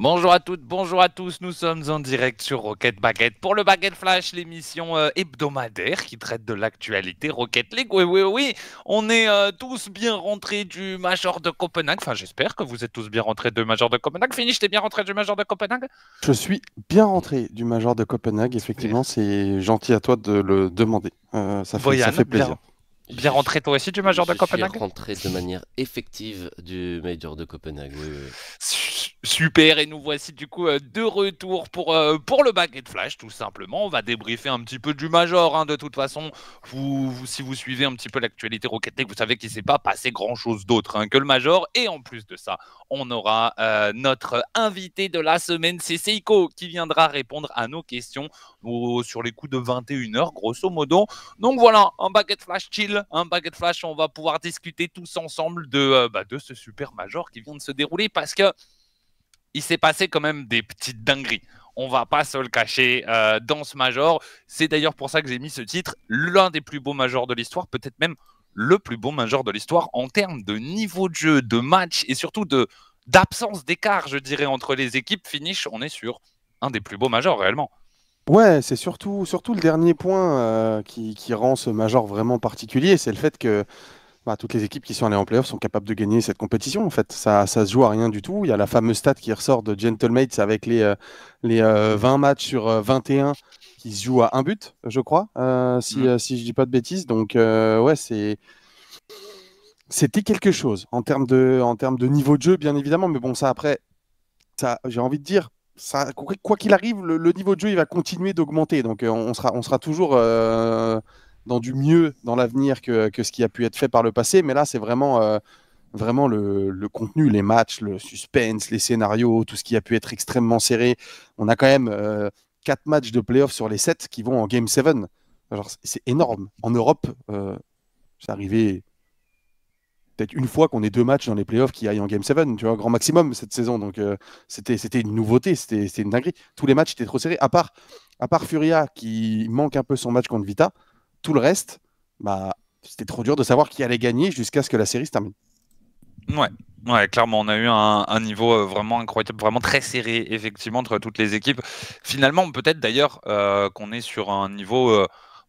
Bonjour à toutes, bonjour à tous, nous sommes en direct sur Rocket Baguette pour le Baguette Flash, l'émission hebdomadaire qui traite de l'actualité Rocket League. Oui, on est tous bien rentrés du Major de Copenhague, enfin j'espère que vous êtes tous bien rentrés du Major de Copenhague. Finish, t'es bien rentré du Major de Copenhague? Je suis bien rentré du Major de Copenhague, effectivement, c'est gentil à toi de le demander, ça fait plaisir. Bien rentré toi aussi du Major de Copenhague? Je suis rentré de manière effective du Major de Copenhague, oui. Super, et nous voici du coup de retour pour le Baguette Flash, tout simplement. On va débriefer un petit peu du Major, hein, de toute façon. Si vous suivez un petit peu l'actualité Rocket League, vous savez qu'il ne s'est pas passé grand-chose d'autre que le Major. Et en plus de ça, on aura notre invité de la semaine, c'est Seikoo, qui viendra répondre à nos questions sur les coups de 21h, grosso modo. Donc voilà, un Baguette Flash chill, un Baguette Flash, on va pouvoir discuter tous ensemble de ce super Major qui vient de se dérouler, parce que il s'est passé quand même des petites dingueries. On va pas se le cacher dans ce Major. C'est d'ailleurs pour ça que j'ai mis ce titre, l'un des plus beaux Majors de l'histoire, peut-être même le plus beau Major de l'histoire en termes de niveau de jeu, de match et surtout d'absence d'écart, je dirais, entre les équipes. Finish, on est sur un des plus beaux Majors réellement. Ouais, c'est surtout le dernier point qui rend ce Major vraiment particulier, c'est le fait que toutes les équipes qui sont allées en playoff sont capables de gagner cette compétition. En fait, ça se joue à rien du tout. Il y a la fameuse stat qui ressort de Gentle Mates avec les 20 matchs sur 21 qui se jouent à un but, je crois, si je dis pas de bêtises. Donc ouais, c'était quelque chose en termes de niveau de jeu, bien évidemment. Mais bon, ça après, j'ai envie de dire, ça, quoi qu'il arrive, le niveau de jeu il va continuer d'augmenter. Donc on sera toujours dans du mieux dans l'avenir que ce qui a pu être fait par le passé. Mais là, c'est vraiment le contenu, les matchs, le suspense, les scénarios, tout ce qui a pu être extrêmement serré. On a quand même 4 matchs de playoff sur les 7 qui vont en Game 7. C'est énorme. En Europe, c'est arrivé peut-être une fois qu'on ait 2 matchs dans les playoffs qui aillent en Game 7, tu vois, grand maximum cette saison. Donc c'était une nouveauté, c'était une dinguerie. Tous les matchs étaient trop serrés, à part Furia qui manque un peu son match contre Vita. Tout le reste, c'était trop dur de savoir qui allait gagner jusqu'à ce que la série se termine. Ouais, clairement, on a eu un niveau vraiment incroyable, vraiment très serré, effectivement, entre toutes les équipes. Finalement, peut-être d'ailleurs qu'on est sur un niveau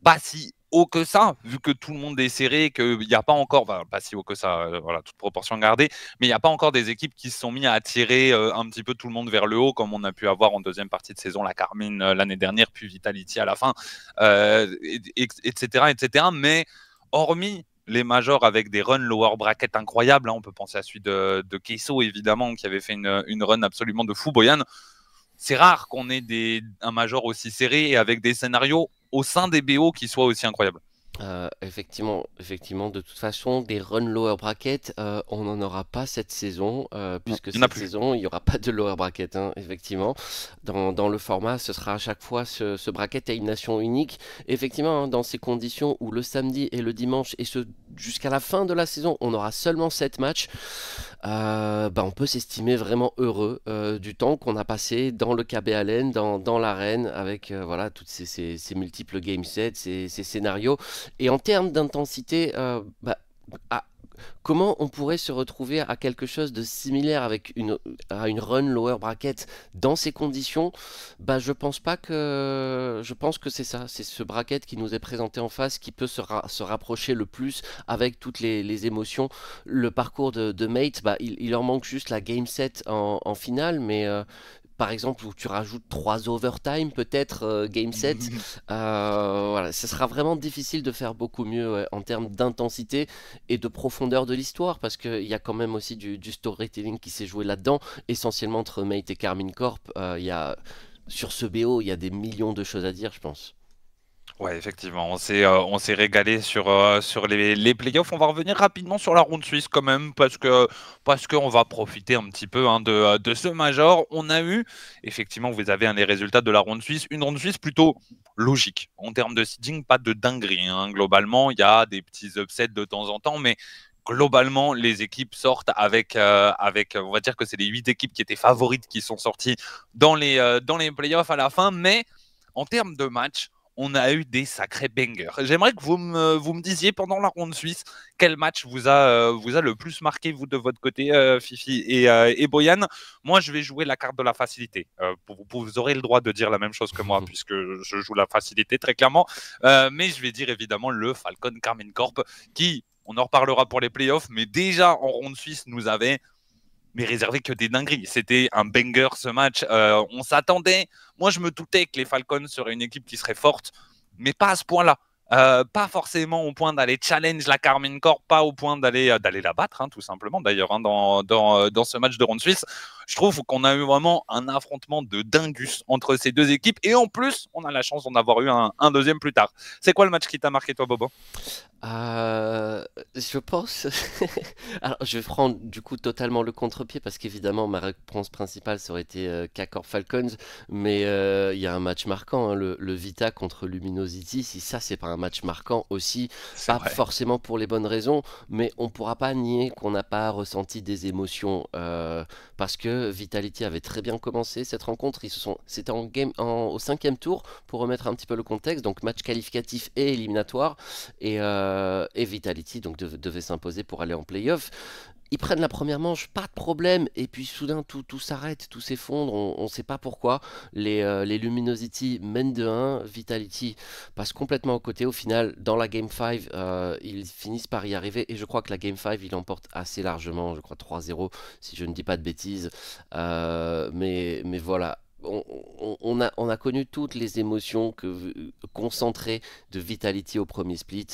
pas si haut que ça, vu que tout le monde est serré, qu'il n'y a pas encore, pas si haut que ça, voilà, toute proportion gardée, mais il n'y a pas encore des équipes qui se sont mis à attirer un petit peu tout le monde vers le haut, comme on a pu avoir en deuxième partie de saison, la Karmine l'année dernière, puis Vitality à la fin, etc. Mais hormis les majors avec des runs lower bracket incroyables, hein, on peut penser à celui de KC, évidemment, qui avait fait une run absolument de fou, Boyan, c'est rare qu'on ait un major aussi serré et avec des scénarios au sein des BO qui soient aussi incroyables. Effectivement, de toute façon, des runs lower bracket, on n'en aura pas cette saison, puisque cette saison, il n'y aura pas de lower bracket, hein, effectivement. Dans le format, ce sera à chaque fois ce bracket à une nation unique. Effectivement, hein, dans ces conditions où le samedi et le dimanche, et jusqu'à la fin de la saison, on aura seulement 7 matchs, on peut s'estimer vraiment heureux du temps qu'on a passé dans le KBLN, dans l'arène, avec voilà, toutes ces multiples game sets, ces scénarios. Et en termes d'intensité, comment on pourrait se retrouver à quelque chose de similaire avec à une run lower bracket dans ces conditions? Je pense que c'est ça, c'est ce bracket qui nous est présenté en face qui peut se rapprocher le plus avec toutes les émotions. Le parcours de Mate, il leur manque juste la game set en finale, mais par exemple, où tu rajoutes 3 overtime, peut-être, game 7. Voilà, ce sera vraiment difficile de faire beaucoup mieux en termes d'intensité et de profondeur de l'histoire, parce qu'il y a quand même aussi du storytelling qui s'est joué là-dedans, essentiellement entre Mate et Karmine Corp. Sur ce BO, il y a des millions de choses à dire, je pense. Ouais, effectivement, on s'est régalé sur les playoffs. On va revenir rapidement sur la ronde suisse quand même, parce que on va profiter un petit peu, hein, de ce major. On a eu, effectivement, vous avez les résultats de la ronde suisse, une ronde suisse plutôt logique. En termes de seeding, pas de dinguerie, hein. Globalement, il y a des petits upsets de temps en temps, mais globalement, les équipes sortent avec on va dire que c'est les 8 équipes qui étaient favorites qui sont sorties dans les playoffs à la fin. Mais en termes de match, on a eu des sacrés bangers. J'aimerais que vous me disiez pendant la ronde suisse quel match vous a le plus marqué, vous, de votre côté, Fifi et Boyan. Moi, je vais jouer la carte de la facilité. Vous aurez le droit de dire la même chose que moi, puisque je joue la facilité très clairement. Mais je vais dire évidemment le Falcon Karmine Corp qui, on en reparlera pour les playoffs, mais déjà en ronde suisse, nous avait... mais réservé que des dingueries. C'était un banger ce match. On s'attendait. Moi, je me doutais que les Falcons seraient une équipe qui serait forte, mais pas à ce point-là. Pas forcément au point d'aller challenge la Karmine Corp, pas au point d'aller la battre, hein, tout simplement, d'ailleurs, hein, dans ce match de ronde suisse. Je trouve qu'on a eu vraiment un affrontement de dingus entre ces deux équipes. Et en plus, on a la chance d'en avoir eu un deuxième plus tard. C'est quoi le match qui t'a marqué, toi, Bobo? Je pense... Alors, je vais prendre, du coup, totalement le contre-pied, parce qu'évidemment, ma réponse principale, ça aurait été K-Corp Falcons. Mais il y a un match marquant, hein, le Vita contre Luminosity. Si ça, c'est pas un match marquant aussi, pas forcément pour les bonnes raisons, mais on pourra pas nier qu'on n'a pas ressenti des émotions, parce que Vitality avait très bien commencé cette rencontre. C'était au 5e tour, pour remettre un petit peu le contexte, donc match qualificatif et éliminatoire, et Vitality donc devait s'imposer pour aller en playoff. Ils prennent la première manche, pas de problème, et puis soudain tout s'arrête, tout s'effondre, on ne sait pas pourquoi. Les Luminosity mènent de 1, Vitality passe complètement aux côtés. Au final, dans la Game 5, ils finissent par y arriver, et je crois que la Game 5, ils l'emportent assez largement, je crois 3-0, si je ne dis pas de bêtises, mais voilà. On a connu toutes les émotions concentrées de Vitality au premier split.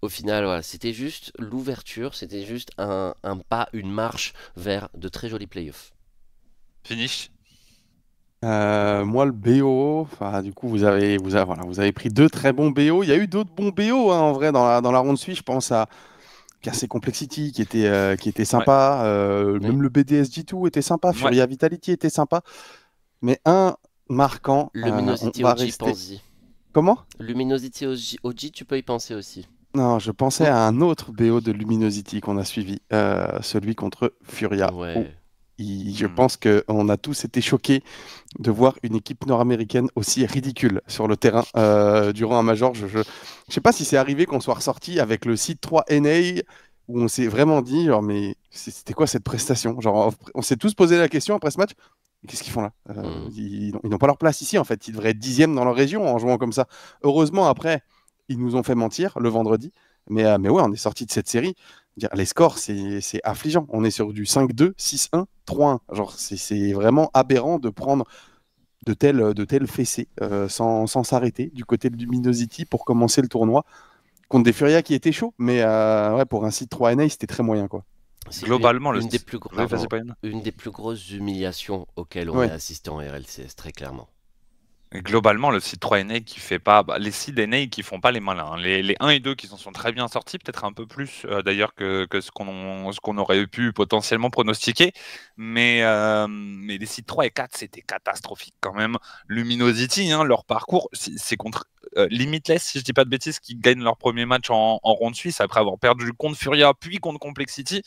Au final, voilà, c'était juste l'ouverture, c'était juste un pas, une marche vers de très jolis playoffs. Finish. Moi, le BO, du coup, vous avez pris deux très bons BO. Il y a eu d'autres bons BO, hein, en vrai, dans la ronde suisse. Je pense à KC Complexity qui était sympa. Ouais. Même le BDS G2 était sympa. Furia, ouais. Vitality était sympa. Mais un marquant, Luminosity OG, rester... pense-y. Comment? Luminosity OG, tu peux y penser aussi. Non, je pensais à un autre BO de Luminosity qu'on a suivi, celui contre Furia. Ouais. Je pense qu'on a tous été choqués de voir une équipe nord-américaine aussi ridicule sur le terrain durant un Major. Je ne sais pas si c'est arrivé qu'on soit ressorti avec le site 3NA, où on s'est vraiment dit, genre, mais c'était quoi cette prestation? Genre, on s'est tous posé la question après ce match. Qu'est-ce qu'ils font là? Ils n'ont pas leur place ici, en fait. Ils devraient être 10e dans leur région en jouant comme ça. Heureusement, après, ils nous ont fait mentir le vendredi. Mais ouais, on est sorti de cette série. Les scores, c'est affligeant. On est sur du 5-2, 6-1, 3-1. Genre, c'est vraiment aberrant de prendre de telles fessées sans s'arrêter du côté de Luminosity pour commencer le tournoi contre des Furia qui étaient chauds. Mais ouais, pour un site 3NA, c'était très moyen, quoi. C'est globalement une des plus grosses humiliations auxquelles on a assisté en RLCS, très clairement. Globalement, le site 3NA qui fait pas... les sites NA qui font pas les malins. Hein. Les 1 et 2 qui s'en sont très bien sortis, peut-être un peu plus d'ailleurs que ce qu'on aurait pu potentiellement pronostiquer. Mais les sites 3 et 4, c'était catastrophique quand même. Luminosity, hein, leur parcours, c'est contre Limitless, si je dis pas de bêtises, qui gagnent leur premier match en ronde suisse après avoir perdu contre Furia puis contre Complexity.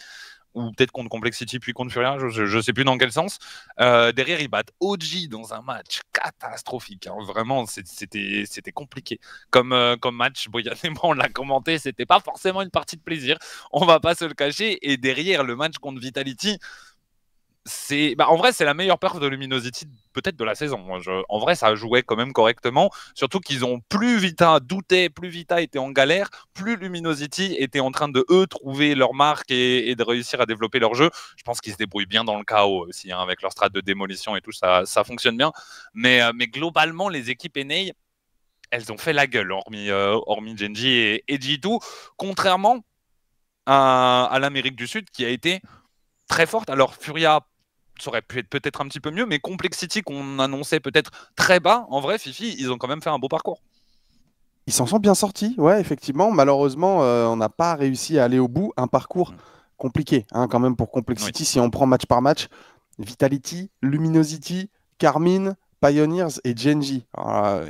Ou peut-être contre Complexity puis contre Furia, je ne sais plus dans quel sens. Derrière, ils battent OG dans un match catastrophique. Hein. Vraiment, c'était compliqué. Comme match, Boyan et moi, on l'a commenté, c'était pas forcément une partie de plaisir. On va pas se le cacher. Et derrière, le match contre Vitality, en vrai, c'est la meilleure perf de Luminosity peut-être de la saison. En vrai, ça jouait quand même correctement. Surtout qu'ils ont plus Vita doutait, plus Vita était en galère, plus Luminosity était en train de, eux, trouver leur marque et de réussir à développer leur jeu. Je pense qu'ils se débrouillent bien dans le chaos aussi, hein, avec leur strat de démolition et tout, ça fonctionne bien. Mais globalement, les équipes NA, elles ont fait la gueule, hormis Genji et G2, contrairement à l'Amérique du Sud qui a été très forte. Alors, Furia aurait pu être peut-être un petit peu mieux, mais Complexity qu'on annonçait peut-être très bas, en vrai, Fifi, ils ont quand même fait un beau parcours. Ils s'en sont bien sortis, ouais, effectivement. Malheureusement, on n'a pas réussi à aller au bout. Un parcours compliqué, hein, quand même, pour Complexity. Oui. Si on prend match par match, Vitality, Luminosity, Karmine, Pioneers et Genji.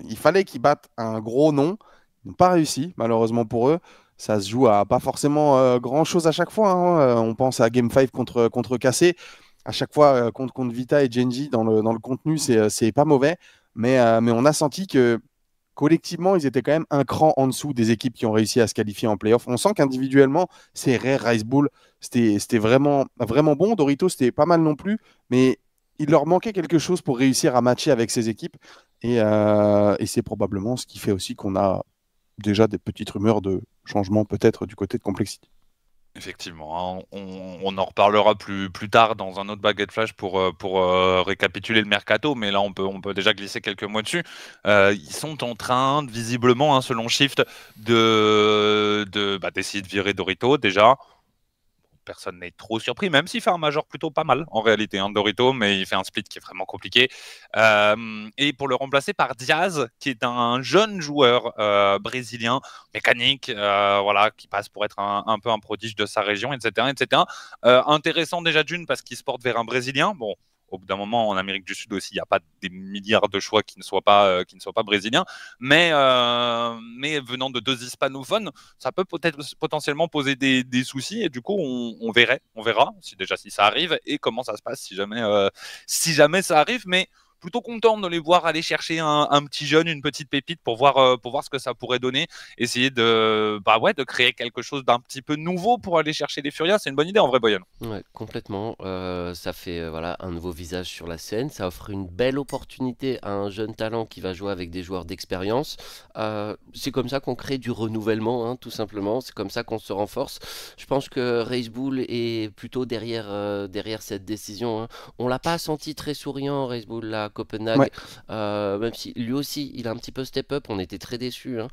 Il fallait qu'ils battent un gros nom. Ils n'ont pas réussi, malheureusement pour eux. Ça se joue à pas forcément grand-chose à chaque fois. Hein. On pense à Game 5 contre KC. À chaque fois, contre Vita et Genji, dans le contenu, c'est pas mauvais. Mais on a senti que collectivement, ils étaient quand même un cran en dessous des équipes qui ont réussi à se qualifier en playoff. On sent qu'individuellement, c'est Rare, Rice Bull, c'était vraiment, vraiment bon. Dorito, c'était pas mal non plus, mais il leur manquait quelque chose pour réussir à matcher avec ces équipes. Et c'est probablement ce qui fait aussi qu'on a déjà des petites rumeurs de changement peut-être du côté de Complexity. Effectivement, hein. on en reparlera plus tard dans un autre Baguette Flash pour récapituler le mercato, mais là on peut déjà glisser quelques mots dessus. Ils sont en train, visiblement, hein, selon Shift, d'essayer de virer Dorito déjà. Personne n'est trop surpris, même s'il fait un major plutôt pas mal en réalité, hein, Dorito, mais il fait un split qui est vraiment compliqué. Et pour le remplacer par Diaz, qui est un jeune joueur brésilien, mécanique, voilà, qui passe pour être un peu un prodige de sa région, etc. etc. Intéressant déjà d'une parce qu'il se porte vers un Brésilien. Bon, au bout d'un moment, en Amérique du Sud aussi, il n'y a pas des milliards de choix qui ne soient pas brésiliens. Mais venant de deux hispanophones, ça peut potentiellement poser des soucis. Et du coup, on verra si ça arrive et comment ça se passe si jamais ça arrive. Mais plutôt content de les voir aller chercher un petit jeune, une petite pépite pour voir ce que ça pourrait donner. Essayer de créer quelque chose d'un petit peu nouveau pour aller chercher les Furia, c'est une bonne idée en vrai, Boyan. Ouais, complètement. Ça fait un nouveau visage sur la scène. Ça offre une belle opportunité à un jeune talent qui va jouer avec des joueurs d'expérience. C'est comme ça qu'on crée du renouvellement, hein, tout simplement. C'est comme ça qu'on se renforce. Je pense que Race Bull est plutôt derrière cette décision, hein. On l'a pas senti très souriant, Race Bull, là, Copenhague, ouais. Même si lui aussi il a un petit peu step up, on était très déçus, hein,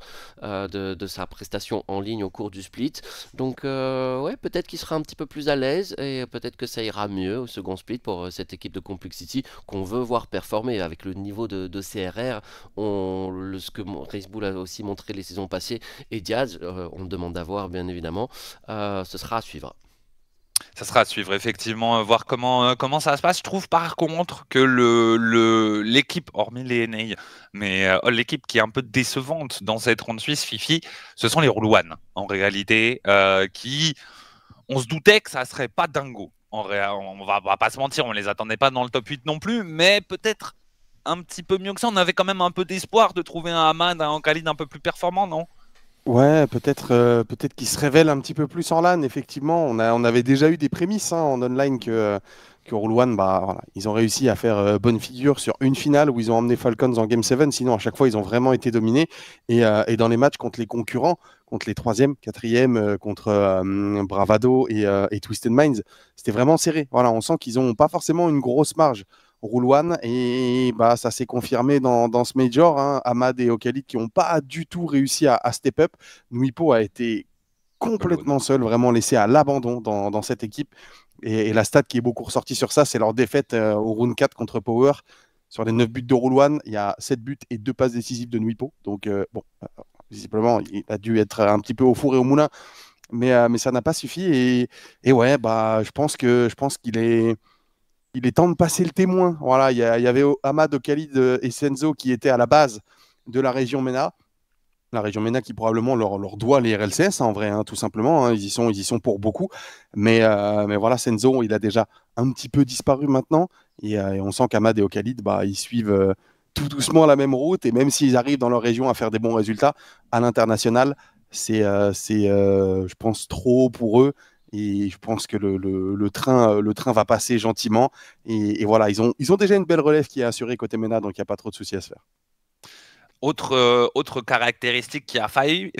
de sa prestation en ligne au cours du split, donc ouais, peut-être qu'il sera un petit peu plus à l'aise et peut-être que ça ira mieux au second split pour cette équipe de Complexity qu'on veut voir performer avec le niveau de CRR, ce que Race Bull a aussi montré les saisons passées, et Diaz, on demande à voir bien évidemment, ce sera à suivre. Ça sera à suivre, effectivement, voir comment ça se passe. Je trouve par contre que l'équipe, hormis les NA, mais l'équipe qui est un peu décevante dans cette ronde suisse, Fifi, ce sont les Rule One, en réalité, on se doutait que ça serait pas dingo. On va pas se mentir, on les attendait pas dans le top 8 non plus, mais peut-être un petit peu mieux que ça. On avait quand même un peu d'espoir de trouver un Hamad, un oKhaliD un peu plus performant, non ? Ouais, peut-être qu'il se révèle un petit peu plus en LAN, effectivement. On avait déjà eu des prémices, hein, en online que Rule One, voilà, ils ont réussi à faire bonne figure sur une finale où ils ont emmené Falcons en Game 7. Sinon, à chaque fois, ils ont vraiment été dominés. Et dans les matchs contre les concurrents, contre les 3e, 4e, contre Bravado et Twisted Minds, c'était vraiment serré. Voilà, on sent qu'ils n'ont pas forcément une grosse marge, Rule One, et ça s'est confirmé dans ce Major, hein. Hamad et oKhaliD qui n'ont pas du tout réussi à step up. Nuipo a été complètement seul, vraiment laissé à l'abandon dans cette équipe, et la stat qui est beaucoup ressortie sur ça, c'est leur défaite au round 4 contre Power. Sur les 9 buts de Rule One, il y a 7 buts et 2 passes décisives de Nuipo, donc visiblement il a dû être un petit peu au four et au moulin, mais ça n'a pas suffi, et ouais, je pense qu'il est temps de passer le témoin. Voilà, il y avait Hamad, oKhaliD et Senzo qui étaient à la base de la région MENA. La région MENA qui probablement leur doit les RLCS, hein, en vrai, hein, tout simplement. Hein, ils y sont pour beaucoup. Mais voilà, Senzo, il a déjà un petit peu disparu maintenant. Et on sent qu'Hamad et oKhaliD, ils suivent tout doucement la même route. Et même s'ils arrivent dans leur région à faire des bons résultats, à l'international, c'est je pense, trop pour eux. Et je pense que le train va passer gentiment. Et voilà, ils ont déjà une belle relève qui est assurée côté MENA, donc il n'y a pas trop de soucis à se faire. Autre caractéristique qui a failli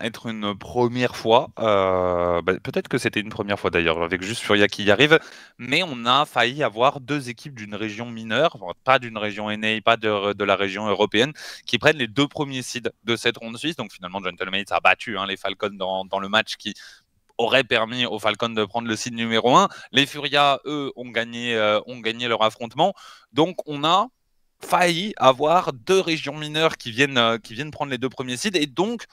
être une première fois, peut-être que c'était une première fois d'ailleurs, avec juste Furia qui y arrive, mais on a failli avoir deux équipes d'une région mineure, enfin, pas d'une région NA, pas de la région européenne, qui prennent les deux premiers seeds de cette ronde suisse. Donc finalement, Gentle Mates a battu, hein, les Falcons dans le match qui aurait permis aux Falcons de prendre le seed numéro 1. Les Furia, eux, ont gagné leur affrontement. Donc, on a failli avoir deux régions mineures qui viennent prendre les deux premiers seeds. Et donc,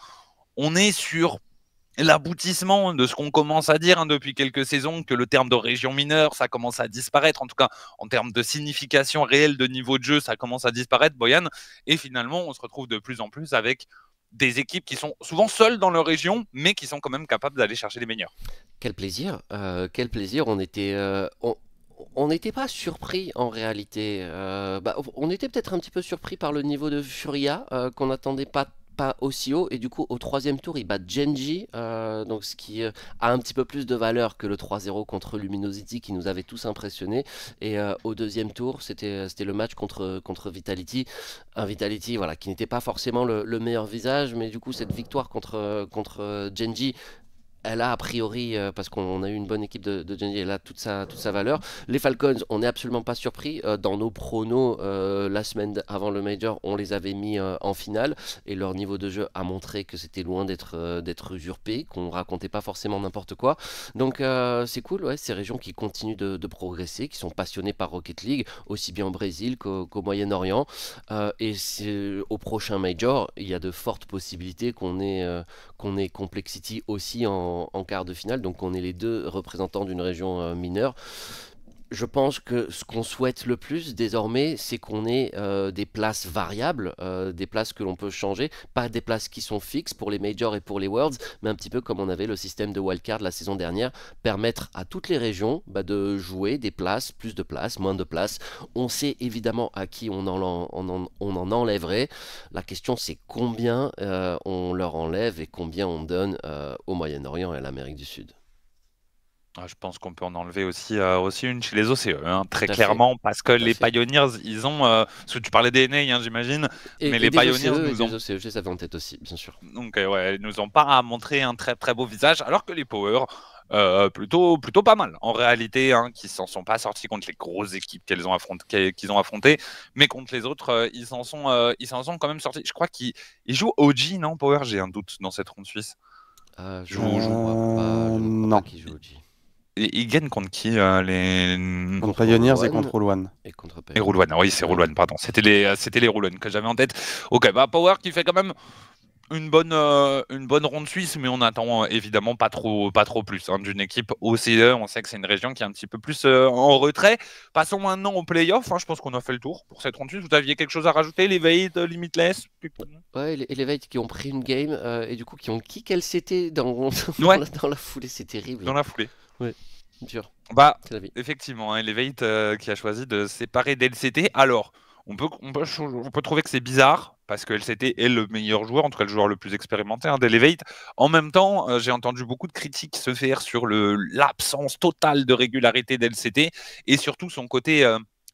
on est sur l'aboutissement de ce qu'on commence à dire, hein, depuis quelques saisons, que le terme de région mineure, ça commence à disparaître. En tout cas, en termes de signification réelle de niveau de jeu, ça commence à disparaître, Boyan. Et finalement, on se retrouve de plus en plus avec des équipes qui sont souvent seules dans leur région, mais qui sont quand même capables d'aller chercher les meilleurs. Quel plaisir, on était... on n'était pas surpris en réalité. On était peut-être un petit peu surpris par le niveau de Furia qu'on n'attendait pas aussi haut, et du coup au troisième tour ils battent Genji, donc ce qui a un petit peu plus de valeur que le 3-0 contre Luminosity qui nous avait tous impressionnés. Et au deuxième tour c'était le match contre Vitality, un Vitality voilà, qui n'était pas forcément le meilleur visage, mais du coup cette victoire contre Genji, elle a priori, parce qu'on a eu une bonne équipe de Genji, elle a toute sa valeur. Les Falcons, on n'est absolument pas surpris. Dans nos pronos, la semaine avant le Major, on les avait mis en finale. Et leur niveau de jeu a montré que c'était loin d'être usurpé, qu'on ne racontait pas forcément n'importe quoi. Donc c'est cool, ouais, ces régions qui continuent de progresser, qui sont passionnées par Rocket League, aussi bien au Brésil qu'au Moyen-Orient. Et au prochain Major, il y a de fortes possibilités qu'on ait Complexity aussi en quart de finale, donc on est les deux représentants d'une région mineure. Je pense que ce qu'on souhaite le plus désormais, c'est qu'on ait des places variables, des places que l'on peut changer, pas des places qui sont fixes pour les Majors et pour les Worlds, mais un petit peu comme on avait le système de wildcard la saison dernière, permettre à toutes les régions de jouer des places, plus de places, moins de places. On sait évidemment à qui on en enlèverait. La question c'est combien on leur enlève et combien on donne au Moyen-Orient et à l'Amérique du Sud. Je pense qu'on peut en enlever aussi une chez les OCE, hein, très clairement, parce que les Pioneers, ils ont... parce que tu parlais des NA, hein, j'imagine, mais les Pioneers nous ont... OCE, je les avais en tête aussi, bien sûr. Donc, ouais, ils nous ont pas montré un très très beau visage, alors que les Power... plutôt pas mal en réalité, hein, qui s'en sont pas sortis contre les grosses équipes qu'ils ont affrontées, mais contre les autres ils s'en sont quand même sortis. Je crois qu'ils jouent OG, non Power, j'ai un doute dans cette ronde suisse. Je vois pas, non, qui joue OG. Ils gagnent contre qui contre Pioneers et contre Rule One. Et contre Rule One, oui, c'est Rule One, pardon. C'était les Rule One que j'avais en tête. Ok, bah Power qui fait quand même une bonne ronde suisse, mais on n'attend évidemment pas trop plus, hein, d'une équipe OCE. On sait que c'est une région qui est un petit peu plus en retrait. Passons maintenant aux playoffs, hein, je pense qu'on a fait le tour pour cette ronde suisse. Vous aviez quelque chose à rajouter, les Veidt, Limitless? Ouais, les Veidt qui ont pris une game et du coup qui ont kické LCT dans la foulée, c'est terrible. Dans la foulée. Oui, dur. Bah, effectivement, hein, Elevate qui a choisi de séparer d'LCT. Alors, on peut trouver que c'est bizarre, parce que LCT est le meilleur joueur, en tout cas le joueur le plus expérimenté, hein, d'Elevate. En même temps, j'ai entendu beaucoup de critiques se faire sur l'absence totale de régularité d'LCT, et surtout son côté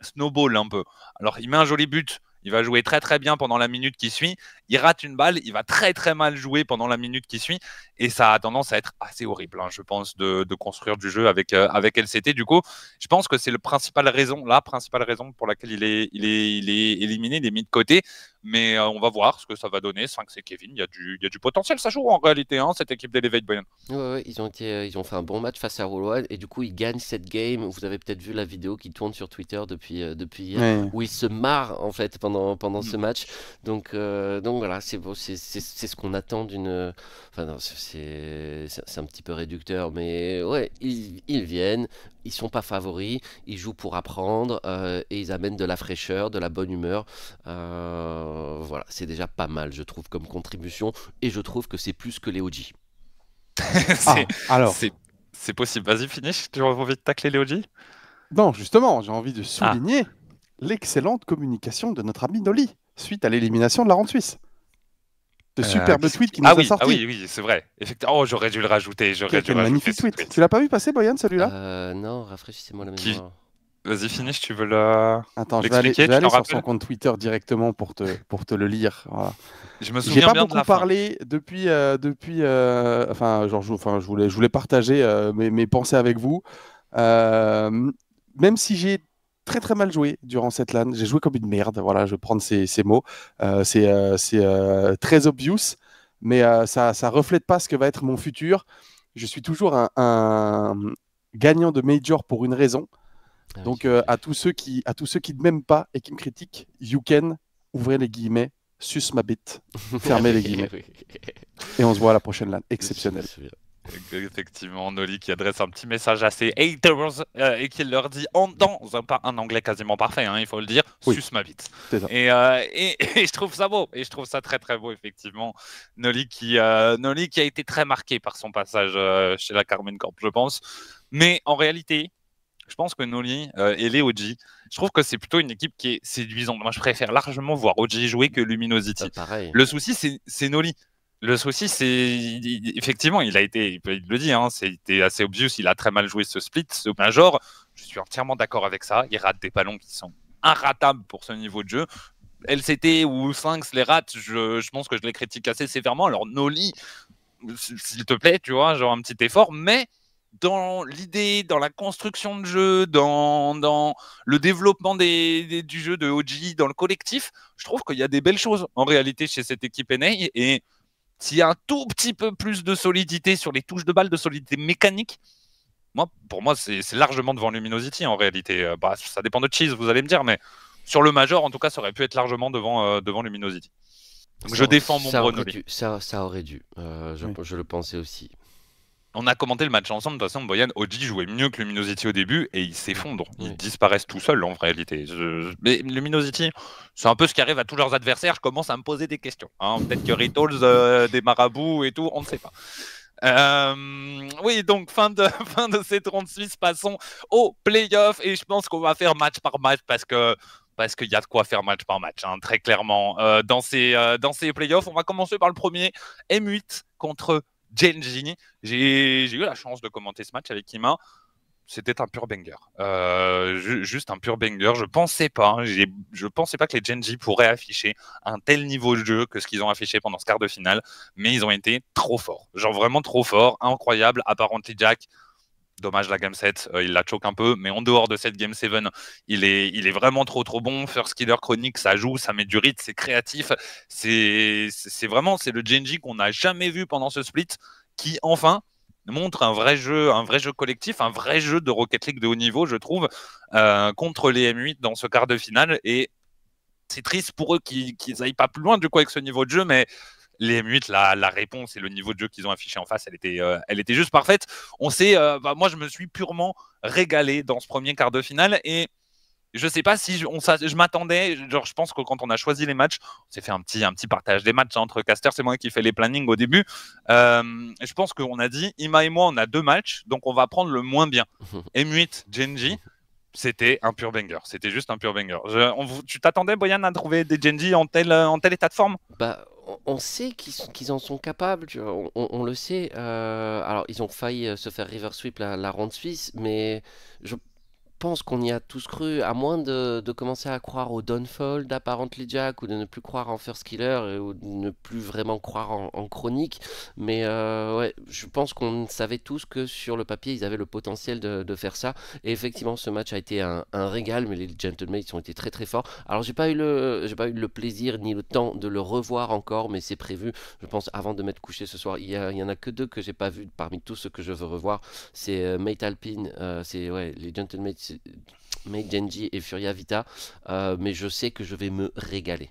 snowball un peu. Alors, il met un joli but. Il va jouer très très bien pendant la minute qui suit. Il rate une balle, il va très très mal jouer pendant la minute qui suit. Et ça a tendance à être assez horrible, hein, je pense, de construire du jeu avec LCT. Du coup, je pense que c'est la principale raison pour laquelle il est éliminé, il est mis de côté. Mais on va voir ce que ça va donner. 5, c'est Kevin, il y a du potentiel, ça joue en réalité, hein, cette équipe d'Elevate, Boyan. Ouais, ils ont fait un bon match face à Rule One et du coup ils gagnent cette game. Vous avez peut-être vu la vidéo qui tourne sur Twitter depuis hier, où ils se marrent en fait pendant ce match. Donc voilà, c'est ce qu'on attend d'une... Enfin non, c'est un petit peu réducteur, mais ouais, ils viennent, ils sont pas favoris, ils jouent pour apprendre et ils amènent de la fraîcheur, de la bonne humeur. Voilà, c'est déjà pas mal, je trouve, comme contribution, et je trouve que c'est plus que les OG. C'est possible. Vas-y, Finish, tu as envie de tacler les OG? Non, justement, j'ai envie de souligner l'excellente communication de notre ami Noly suite à l'élimination de la ronde suisse. De superbe tweet qui nous a sorti. Oui, c'est vrai. Effectivement. Oh, j'aurais dû le rajouter. Magnifique tweet. Tu l'as pas vu passer, Boyan, celui-là? Non, rafraîchissez-moi la mémoire. Vas-y, Finish, tu veux le... Attends, je vais aller sur son compte Twitter directement pour te le lire. Voilà. Je me souviens bien de la fin. J'ai pas beaucoup parlé depuis... je voulais partager mes pensées avec vous. Même si j'ai très très mal joué durant cette LAN, j'ai joué comme une merde, voilà, je vais prendre ces mots. C'est très obvious, mais ça reflète pas ce que va être mon futur. Je suis toujours un gagnant de Major pour une raison. Donc à tous ceux qui ne m'aiment pas et qui me critiquent, you can, ouvrez les guillemets, suce ma bite, fermez les guillemets. Et on se voit à la prochaine LAN, exceptionnelle. Effectivement, Noly qui adresse un petit message à ses haters et qui leur dit dans un anglais quasiment parfait, hein, il faut le dire, oui, suce ma bite. Et je trouve ça beau, et je trouve ça très très beau, effectivement. Noly qui a été très marqué par son passage chez la Karmine Corp, je pense. Mais en réalité... je pense que Noly et les OG, je trouve que c'est plutôt une équipe qui est séduisante. Moi, je préfère largement voir OG jouer que Luminosity. Le souci, c'est Noly. Le souci, c'est effectivement, il a été, il le dit, hein, c'était assez obvious, il a très mal joué ce split, ce major. Je suis entièrement d'accord avec ça. Il rate des ballons qui sont inratables pour ce niveau de jeu. LCT ou 5 les rate, je pense que je les critique assez sévèrement. Alors Noly, s'il te plaît, tu vois, genre un petit effort, mais dans l'idée, dans la construction de jeu, dans le développement du jeu de OG, dans le collectif, je trouve qu'il y a des belles choses en réalité chez cette équipe NA. Et s'il y a un tout petit peu plus de solidité sur les touches de balle, de solidité mécanique, moi, pour moi, c'est largement devant Luminosity en réalité. Bah, ça dépend de Cheese, vous allez me dire, mais sur le Major, en tout cas, ça aurait pu être largement devant Luminosity. Donc, je défends mon Noly. Ça aurait dû, je le pensais aussi. On a commenté le match ensemble, de toute façon, Boyan, OG jouait mieux que Luminosity au début, et ils s'effondrent, ils disparaissent tout seuls en réalité. Mais Luminosity, c'est un peu ce qui arrive à tous leurs adversaires, je commence à me poser des questions. Hein. Peut-être que Rituals, des marabouts et tout, on ne sait pas. Oui, donc fin de ces 36, passons au playoff, et je pense qu'on va faire match par match, parce qu'il y a de quoi faire match par match, hein, très clairement. Dans ces playoffs, on va commencer par le premier, M8 contre Genji. J'ai eu la chance de commenter ce match avec Ima. C'était un pur banger. Juste un pur banger. Je pensais pas que les Genji pourraient afficher un tel niveau de jeu que ce qu'ils ont affiché pendant ce quart de finale. Mais ils ont été trop forts. Genre vraiment trop forts. Incroyable. Apparently Jack. Dommage la game 7, il la choque un peu, mais en dehors de cette game 7, il est vraiment trop bon. First Killer Chronic, ça joue, ça met du rythme, c'est créatif. C'est vraiment, c'est le Genji qu'on n'a jamais vu pendant ce split qui enfin montre un vrai jeu collectif, un vrai jeu de Rocket League de haut niveau, je trouve, contre les M8 dans ce quart de finale. Et c'est triste pour eux qu'ils n'aillent pas plus loin du coup avec ce niveau de jeu, mais les M8, la réponse et le niveau de jeu qu'ils ont affiché en face, elle était juste parfaite. On sait, moi, je me suis purement régalé dans ce premier quart de finale. Et je sais pas si je m'attendais. Genre, je pense que quand on a choisi les matchs, on s'est fait un petit partage des matchs, hein, entre casters. C'est moi qui fais les plannings au début. Je pense qu'on a dit, Ima et moi, on a 2 matchs. Donc, on va prendre le moins bien. M8, Genji. C'était un pur banger, c'était juste un pur banger. Tu t'attendais, Boyan, à trouver des Genji en tel état de forme? Bah, on sait qu'ils en sont capables, on le sait. Alors, ils ont failli se faire river sweep la ronde suisse, mais je pense qu'on y a tous cru, à moins de commencer à croire au Downfold, apparently Jack, ou de ne plus croire en First Killer, ou de ne plus vraiment croire en Chronique. Mais ouais, je pense qu'on savait tous que sur le papier, ils avaient le potentiel de faire ça. Et effectivement, ce match a été un régal, mais les Gentlemates ont été très forts. Alors, j'ai pas eu le plaisir ni le temps de le revoir encore, mais c'est prévu. Je pense, avant de m'être couché ce soir, il y en a que 2 que j'ai pas vu parmi tous ceux que je veux revoir. C'est Mate Alpine, les Gentlemates, mais Genji et Furia Vita, mais je sais que je vais me régaler.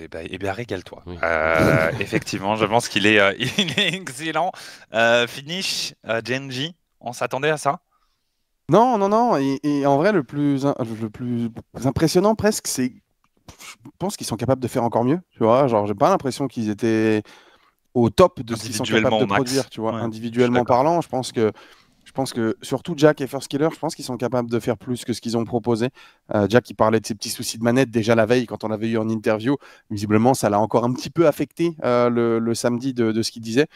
Eh bien, régale-toi. Oui. Effectivement, je pense qu'il est excellent. Finish, Genji, on s'attendait à ça? Non. Et en vrai, le plus impressionnant presque, c'est, je pense qu'ils sont capables de faire encore mieux. Tu vois, genre, j'ai pas l'impression qu'ils étaient au top de ce qu'ils sont capables de produire. Tu vois, ouais, individuellement parlant, je pense que surtout Jack et First Killer, je pense qu'ils sont capables de faire plus que ce qu'ils ont proposé. Jack, il parlait de ses petits soucis de manette déjà la veille quand on l'avait eu en interview. Visiblement, ça l'a encore un petit peu affecté le samedi de ce qu'il disait.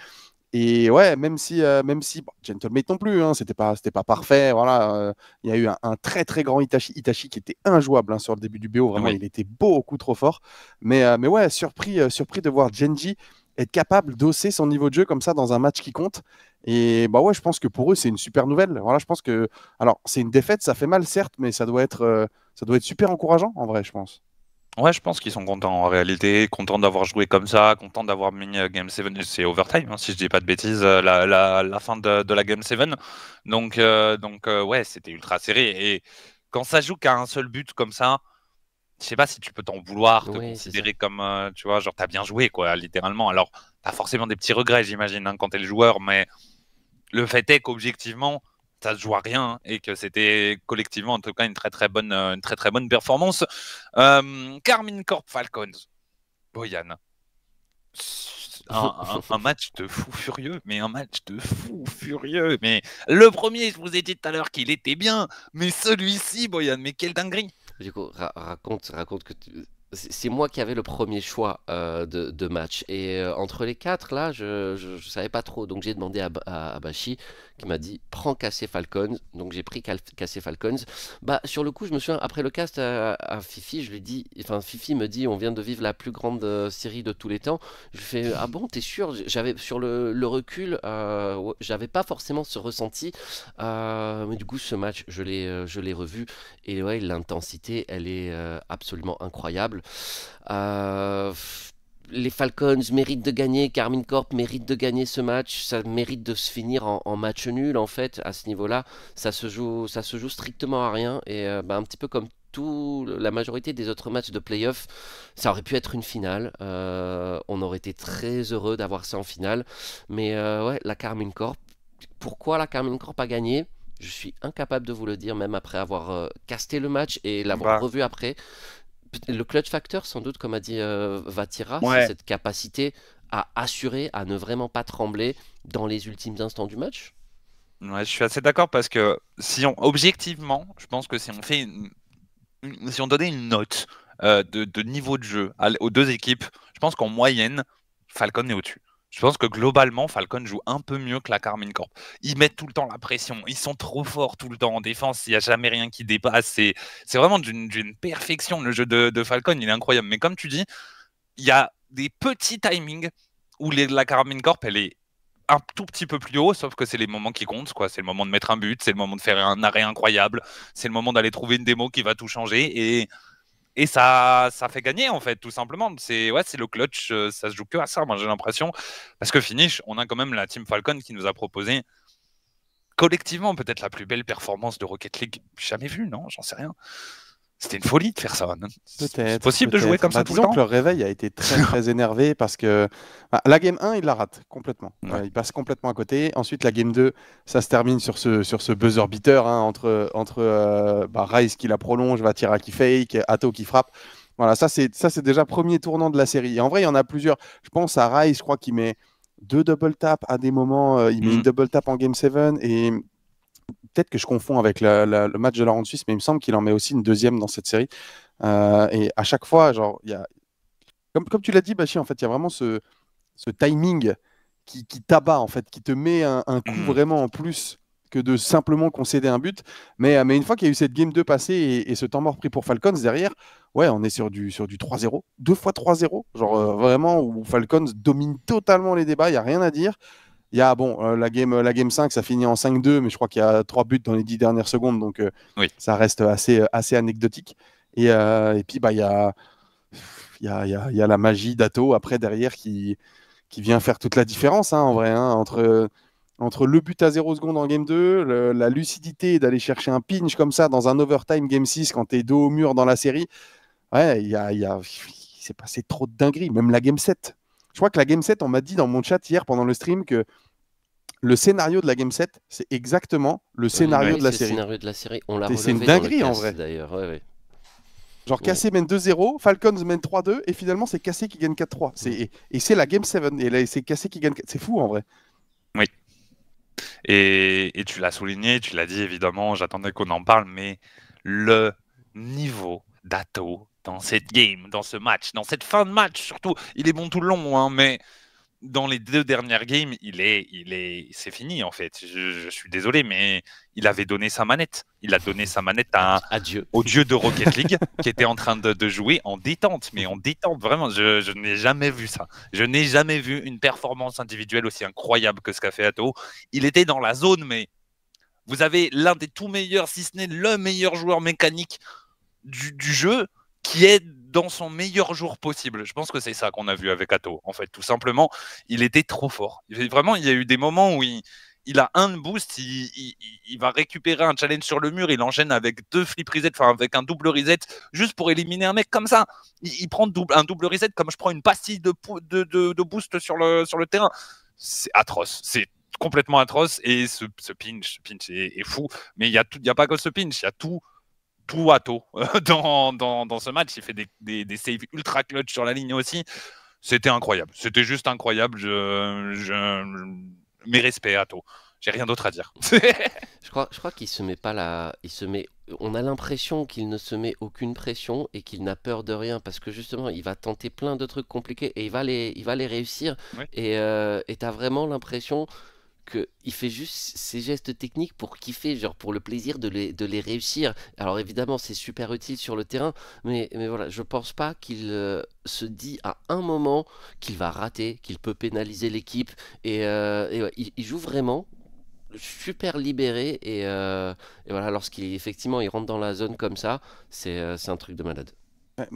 Et ouais, même si bon, Gentlemate non plus, hein, c'était pas parfait. Voilà, il y a eu un très grand Itachi qui était injouable, hein, sur le début du BO. Vraiment, il était beaucoup trop fort. Mais ouais, surpris de voir Genji être capable d'hausser son niveau de jeu comme ça dans un match qui compte. Et bah ouais, je pense que pour eux, c'est une super nouvelle. Voilà, je pense que, alors, c'est une défaite, ça fait mal, certes, mais ça doit être super encourageant, en vrai, je pense. Ouais, je pense qu'ils sont contents, en réalité, contents d'avoir joué comme ça, contents d'avoir mis Game 7, c'est overtime, hein, si je dis pas de bêtises, la fin de la Game 7. Donc, ouais, c'était ultra serré. Et quand ça joue qu'à un seul but comme ça, je sais pas si tu peux t'en vouloir, te considérer comme, tu vois, genre t'as bien joué, quoi, littéralement. Alors, t'as forcément des petits regrets, j'imagine, hein, quand t'es le joueur, mais le fait est qu'objectivement, ça se joue à rien, hein, et que c'était collectivement, en tout cas, une très très bonne performance. Karmine Corp Falcons, Boyan. un match de fou furieux, mais un match de fou furieux. Mais le premier, je vous ai dit tout à l'heure qu'il était bien, mais celui-ci, Boyan, mais quelle dinguerie. Du coup, raconte que c'est moi qui avais le premier choix de match. Et entre les quatre, là, je savais pas trop. Donc j'ai demandé à Bashi, qui m'a dit « Prends KC Falcons ». Donc j'ai pris KC Falcons. Bah, sur le coup, je me souviens, après le cast à Fifi, je lui dis, enfin Fifi me dit « On vient de vivre la plus grande série de tous les temps ». Je lui fais « Ah bon, t'es sûr ?» J'avais, sur le recul, j'avais pas forcément ce ressenti. Mais du coup, ce match, je l'ai revu. Et ouais, l'intensité, elle est absolument incroyable. Les Falcons méritent de gagner, Karmine Corp mérite de gagner ce match, ça mérite de se finir en match nul en fait. À ce niveau-là, ça se joue strictement à rien et un petit peu comme la majorité des autres matchs de play-off, ça aurait pu être une finale. On aurait été très heureux d'avoir ça en finale, mais ouais, la Karmine Corp, pourquoi la Karmine Corp a gagné ? Je suis incapable de vous le dire, même après avoir casté le match et l'avoir revu après. Le clutch factor, sans doute, comme a dit Vatira, ouais, c'est cette capacité à assurer, à ne vraiment pas trembler dans les ultimes instants du match. Ouais, je suis assez d'accord parce que si on, objectivement, je pense que si on fait si on donnait une note de niveau de jeu aux deux équipes, je pense qu'en moyenne, Falcon est au-dessus. Je pense que globalement, Falcon joue un peu mieux que la Karmine Corp. Ils mettent tout le temps la pression, ils sont trop forts tout le temps en défense, il n'y a jamais rien qui dépasse. C'est vraiment d'une perfection. Le jeu de Falcon, il est incroyable. Mais comme tu dis, il y a des petits timings où la Karmine Corp, elle est un tout petit peu plus haut, sauf que c'est les moments qui comptent, quoi. C'est le moment de mettre un but, c'est le moment de faire un arrêt incroyable, c'est le moment d'aller trouver une démo qui va tout changer. Et ça fait gagner, en fait, tout simplement. C'est ouais, le clutch, ça se joue que à ça, moi, j'ai l'impression. Parce que Finish, on a quand même la Team Falcon qui nous a proposé, collectivement, peut-être la plus belle performance de Rocket League jamais vue, non? J'en sais rien. C'était une folie de faire ça. C'est possible de jouer comme ça tout le temps. Le réveil a été très, très énervé parce que la game 1, il la rate complètement. Ouais. Il passe complètement à côté. Ensuite, la game 2, ça se termine sur ce buzzer beater hein, entre Rise qui la prolonge, Vatira qui fake, Atto qui frappe. Voilà, ça c'est déjà premier tournant de la série. Et en vrai, il y en a plusieurs. Je pense à Rise, je crois qu'il met deux double taps à des moments. Il met une double tap en game 7 et... Peut-être que je confonds avec le match de la Ronde Suisse, mais il me semble qu'il en met aussi une deuxième dans cette série. Et à chaque fois, genre, y a... comme tu l'as dit, Bashi, en fait, il y a vraiment ce timing qui t'abat, en fait, qui te met un coup vraiment en plus que de simplement concéder un but. Mais une fois qu'il y a eu cette game 2 passée et ce temps mort pris pour Falcons derrière, ouais, on est sur du 3-0, deux fois 3-0, genre vraiment où Falcons domine totalement les débats, il n'y a rien à dire. Il y a la game 5, ça finit en 5-2, mais je crois qu'il y a 3 buts dans les 10 dernières secondes, donc oui, ça reste assez anecdotique. Et puis il y a la magie d'Atto après derrière qui vient faire toute la différence hein, en vrai, hein, entre le but à 0 secondes en game 2, la lucidité d'aller chercher un pinch comme ça dans un overtime game 6 quand t'es dos au mur dans la série. Ouais, il s'est passé trop de dingueries, même la game 7. Je crois que la Game 7, on m'a dit dans mon chat hier pendant le stream que le scénario de la Game 7, c'est exactement le scénario de la série. On l'a relevé. C'est une dinguerie en vrai. D'ailleurs, ouais. Genre KC mène 2-0, Falcons mène 3-2 et finalement c'est KC qui gagne 4-3. Et c'est la Game 7 et c'est KC qui gagne 4-3. C'est fou en vrai. Oui. Et tu l'as souligné, tu l'as dit évidemment, j'attendais qu'on en parle, mais le niveau d'Atto dans cette game, dans ce match, dans cette fin de match surtout, il est bon tout le long, hein, mais dans les deux dernières games, c'est fini en fait. Je suis désolé, mais il avait donné sa manette. Il a donné sa manette au dieu de Rocket League qui était en train de jouer en détente, mais en détente vraiment. Je n'ai jamais vu ça. Je n'ai jamais vu une performance individuelle aussi incroyable que ce qu'a fait Atto. Il était dans la zone, mais vous avez l'un des tout meilleurs, si ce n'est le meilleur joueur mécanique du jeu, qui est dans son meilleur jour possible. Je pense que c'est ça qu'on a vu avec Atto. En fait, tout simplement, il était trop fort. Vraiment, il y a eu des moments où il a un boost, il va récupérer un challenge sur le mur, il enchaîne avec deux flip reset, enfin avec un double reset, juste pour éliminer un mec comme ça. Il prend un double reset comme je prends une pastille de boost sur le terrain. C'est atroce. C'est complètement atroce. Et ce pinch est fou. Mais il n'y a pas que ce pinch, il y a tout Atto dans ce match. Il fait des saves ultra clutch sur la ligne aussi. C'était incroyable. C'était juste incroyable. Mes respects à Atto. J'ai rien d'autre à dire. je crois qu'il se met pas là. Il se met. On a l'impression qu'il ne se met aucune pression et qu'il n'a peur de rien parce que justement il va tenter plein de trucs compliqués et il va les réussir. Oui. Et t'as vraiment l'impression qu'il fait juste ses gestes techniques pour kiffer, genre pour le plaisir de les réussir. Alors évidemment c'est super utile sur le terrain, mais voilà, je pense pas qu'il se dit à un moment qu'il va rater, qu'il peut pénaliser l'équipe et ouais, il joue vraiment super libéré et voilà, lorsqu'il effectivement il rentre dans la zone comme ça, c'est un truc de malade.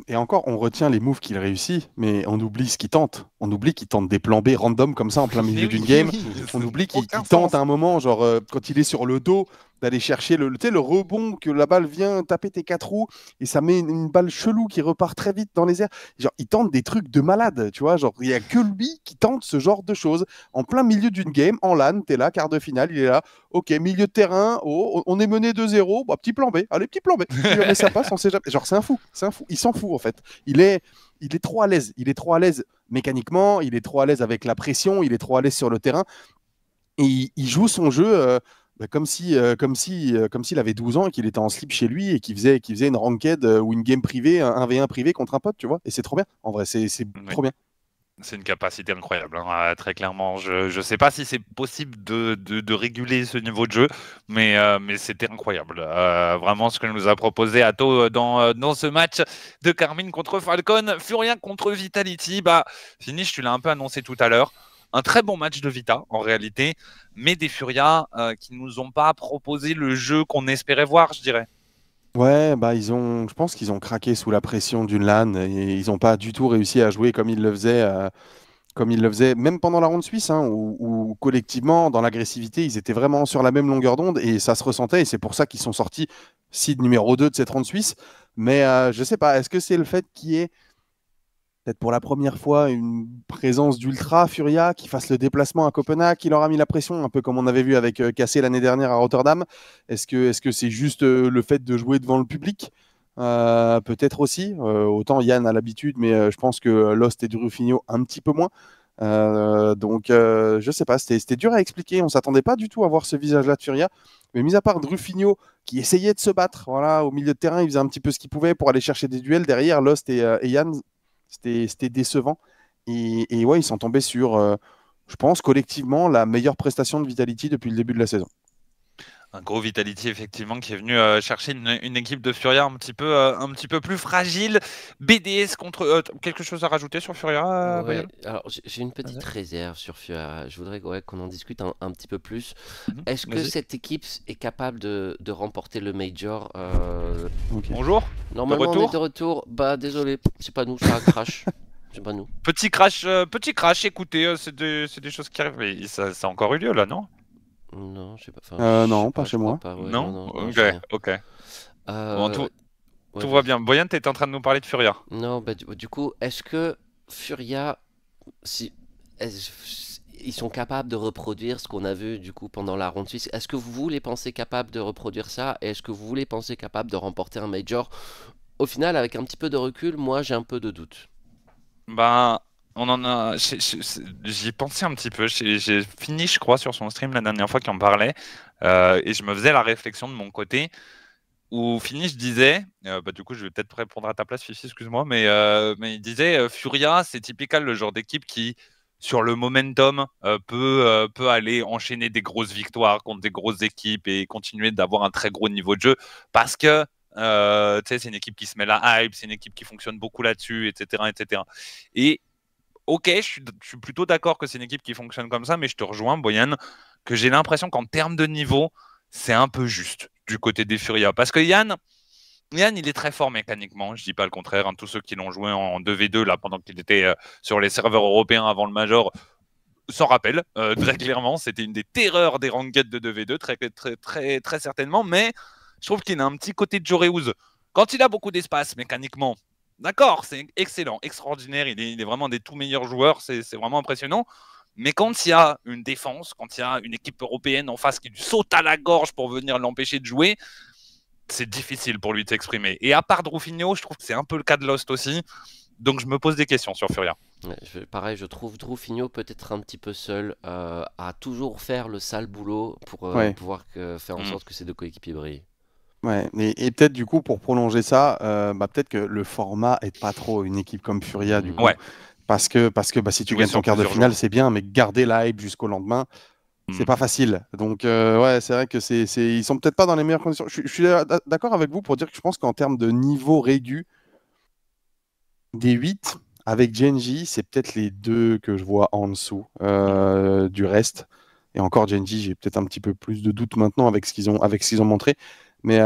Et encore, on retient les moves qu'il réussit, mais on oublie ce qu'il tente. On oublie qu'il tente des plans B random comme ça en plein milieu d'une game. On oublie qu'il tente à un moment, genre quand il est sur le dos, d'aller chercher le rebond que la balle vient taper tes quatre roues et ça met une balle chelou qui repart très vite dans les airs. Genre, il tente des trucs de malade, tu vois. Genre, il n'y a que lui qui tente ce genre de choses. En plein milieu d'une game, en LAN, t'es là, quart de finale, il est là. Ok, milieu de terrain, oh, on est mené 2-0, bah, petit plan B, allez, petit plan B. Mais ça passe, on sait jamais. Genre, c'est un fou, c'est un fou. Il s'en fout, en fait. Il est trop à l'aise. Il est trop à l'aise mécaniquement, il est trop à l'aise avec la pression, il est trop à l'aise sur le terrain. Et il joue son jeu... comme s'il avait 12 ans et qu'il était en slip chez lui et qu'il faisait une ranked ou une game privée, un V1 privé contre un pote, tu vois. Et c'est trop bien, en vrai, c'est trop bien. C'est une capacité incroyable, hein, très clairement. Je sais pas si c'est possible de réguler ce niveau de jeu, mais c'était incroyable. Vraiment ce que nous a proposé Atto dans ce match de Karmine contre Falcon, Furia contre Vitality. Bah, Finish, tu l'as un peu annoncé tout à l'heure. Un très bon match de Vita, en réalité, mais des Furia qui nous ont pas proposé le jeu qu'on espérait voir, je dirais. Ouais, bah je pense qu'ils ont craqué sous la pression d'une LAN et ils n'ont pas du tout réussi à jouer comme ils le faisaient, même pendant la ronde suisse, hein, où collectivement, dans l'agressivité, ils étaient vraiment sur la même longueur d'onde et ça se ressentait et c'est pour ça qu'ils sont sortis seed numéro 2 de cette ronde suisse. Mais je sais pas, est-ce que c'est le fait qu'il y ait... peut-être pour la première fois, une présence d'Ultra Furia qui fasse le déplacement à Copenhague, qui leur a mis la pression, un peu comme on avait vu avec KC l'année dernière à Rotterdam. Est-ce que c'est juste le fait de jouer devant le public? Peut-être aussi. Autant Yann a l'habitude, mais je pense que Lostt et Ruffinho un petit peu moins. Donc je sais pas, c'était dur à expliquer, on s'attendait pas du tout à voir ce visage-là de Furia, mais mis à part Ruffinho qui essayait de se battre, voilà, au milieu de terrain, il faisait un petit peu ce qu'il pouvait pour aller chercher des duels, derrière Lostt et Yann, c'était décevant. Et ouais, ils sont tombés sur, je pense, collectivement, la meilleure prestation de Vitality depuis le début de la saison. Un gros Vitality, effectivement, qui est venu chercher une équipe de Furia un petit peu plus fragile. BDS contre... quelque chose à rajouter sur Furia? Ouais, alors j'ai une petite réserve sur Furia. Je voudrais qu'on en discute un petit peu plus. Est-ce que cette équipe est capable de remporter le Major? Okay. Bonjour. Normalement, on est de retour. Bah, désolé, c'est pas nous, ça crash. Pas nous. Petit crash, écoutez, c'est des choses qui arrivent. Mais ça a encore eu lieu, là, non? Non, je sais pas. Enfin, non, pas chez moi. Pas, ouais, non, ok. Bon, tout va bien. Boyan, t'étais en train de nous parler de Furia. Non, bah, du coup, est-ce que Furia, ils sont capables de reproduire ce qu'on a vu du coup pendant la ronde suisse? Est-ce que vous les pensez capables de reproduire ça? Est-ce que vous les pensez capables de remporter un Major? Au final, avec un petit peu de recul, moi j'ai un peu de doute. Bah... J'y pensais un petit peu, j'ai fini je crois sur son stream la dernière fois qu'il en parlait et je me faisais la réflexion de mon côté où Finish disait, bah du coup je vais peut-être répondre à ta place Fifi, excuse-moi, mais il disait Furia c'est typical le genre d'équipe qui sur le momentum peut aller enchaîner des grosses victoires contre des grosses équipes et continuer d'avoir un très gros niveau de jeu parce que c'est une équipe qui se met la hype, c'est une équipe qui fonctionne beaucoup là-dessus, etc. Et ok, je suis plutôt d'accord que c'est une équipe qui fonctionne comme ça, mais je te rejoins, Boyan, que j'ai l'impression qu'en termes de niveau, c'est un peu juste du côté des Furia. Parce que Yann, il est très fort mécaniquement, je ne dis pas le contraire. Hein, tous ceux qui l'ont joué en 2v2 là, pendant qu'il était sur les serveurs européens avant le Major, s'en rappellent très clairement. C'était une des terreurs des ranked de 2v2, très certainement. Mais je trouve qu'il a un petit côté de Jorehouz. Quand il a beaucoup d'espace mécaniquement, d'accord, c'est excellent, extraordinaire, il est vraiment des tout meilleurs joueurs, c'est vraiment impressionnant. Mais quand il y a une défense, quand il y a une équipe européenne en face qui lui saute à la gorge pour venir l'empêcher de jouer, c'est difficile pour lui de s'exprimer. Et à part Ruffinho, je trouve que c'est un peu le cas de Lostt aussi. Donc je me pose des questions sur Furia. Pareil, je trouve Droufinho peut-être un petit peu seul à toujours faire le sale boulot pour pouvoir faire en sorte que ses deux coéquipiers brillent. Ouais, et peut-être du coup pour prolonger ça, peut-être que le format est pas trop une équipe comme Furia du coup, parce que si tu gagnes ton quart de finale c'est bien, mais garder la hype jusqu'au lendemain c'est pas facile. Donc ouais, c'est vrai que ils sont peut-être pas dans les meilleures conditions. Je suis d'accord avec vous pour dire que je pense qu'en termes de niveau régu des 8 avec Genji, c'est peut-être les deux que je vois en dessous du reste. Et encore Genji, j'ai peut-être un petit peu plus de doutes maintenant avec ce qu'ils ont montré. Mais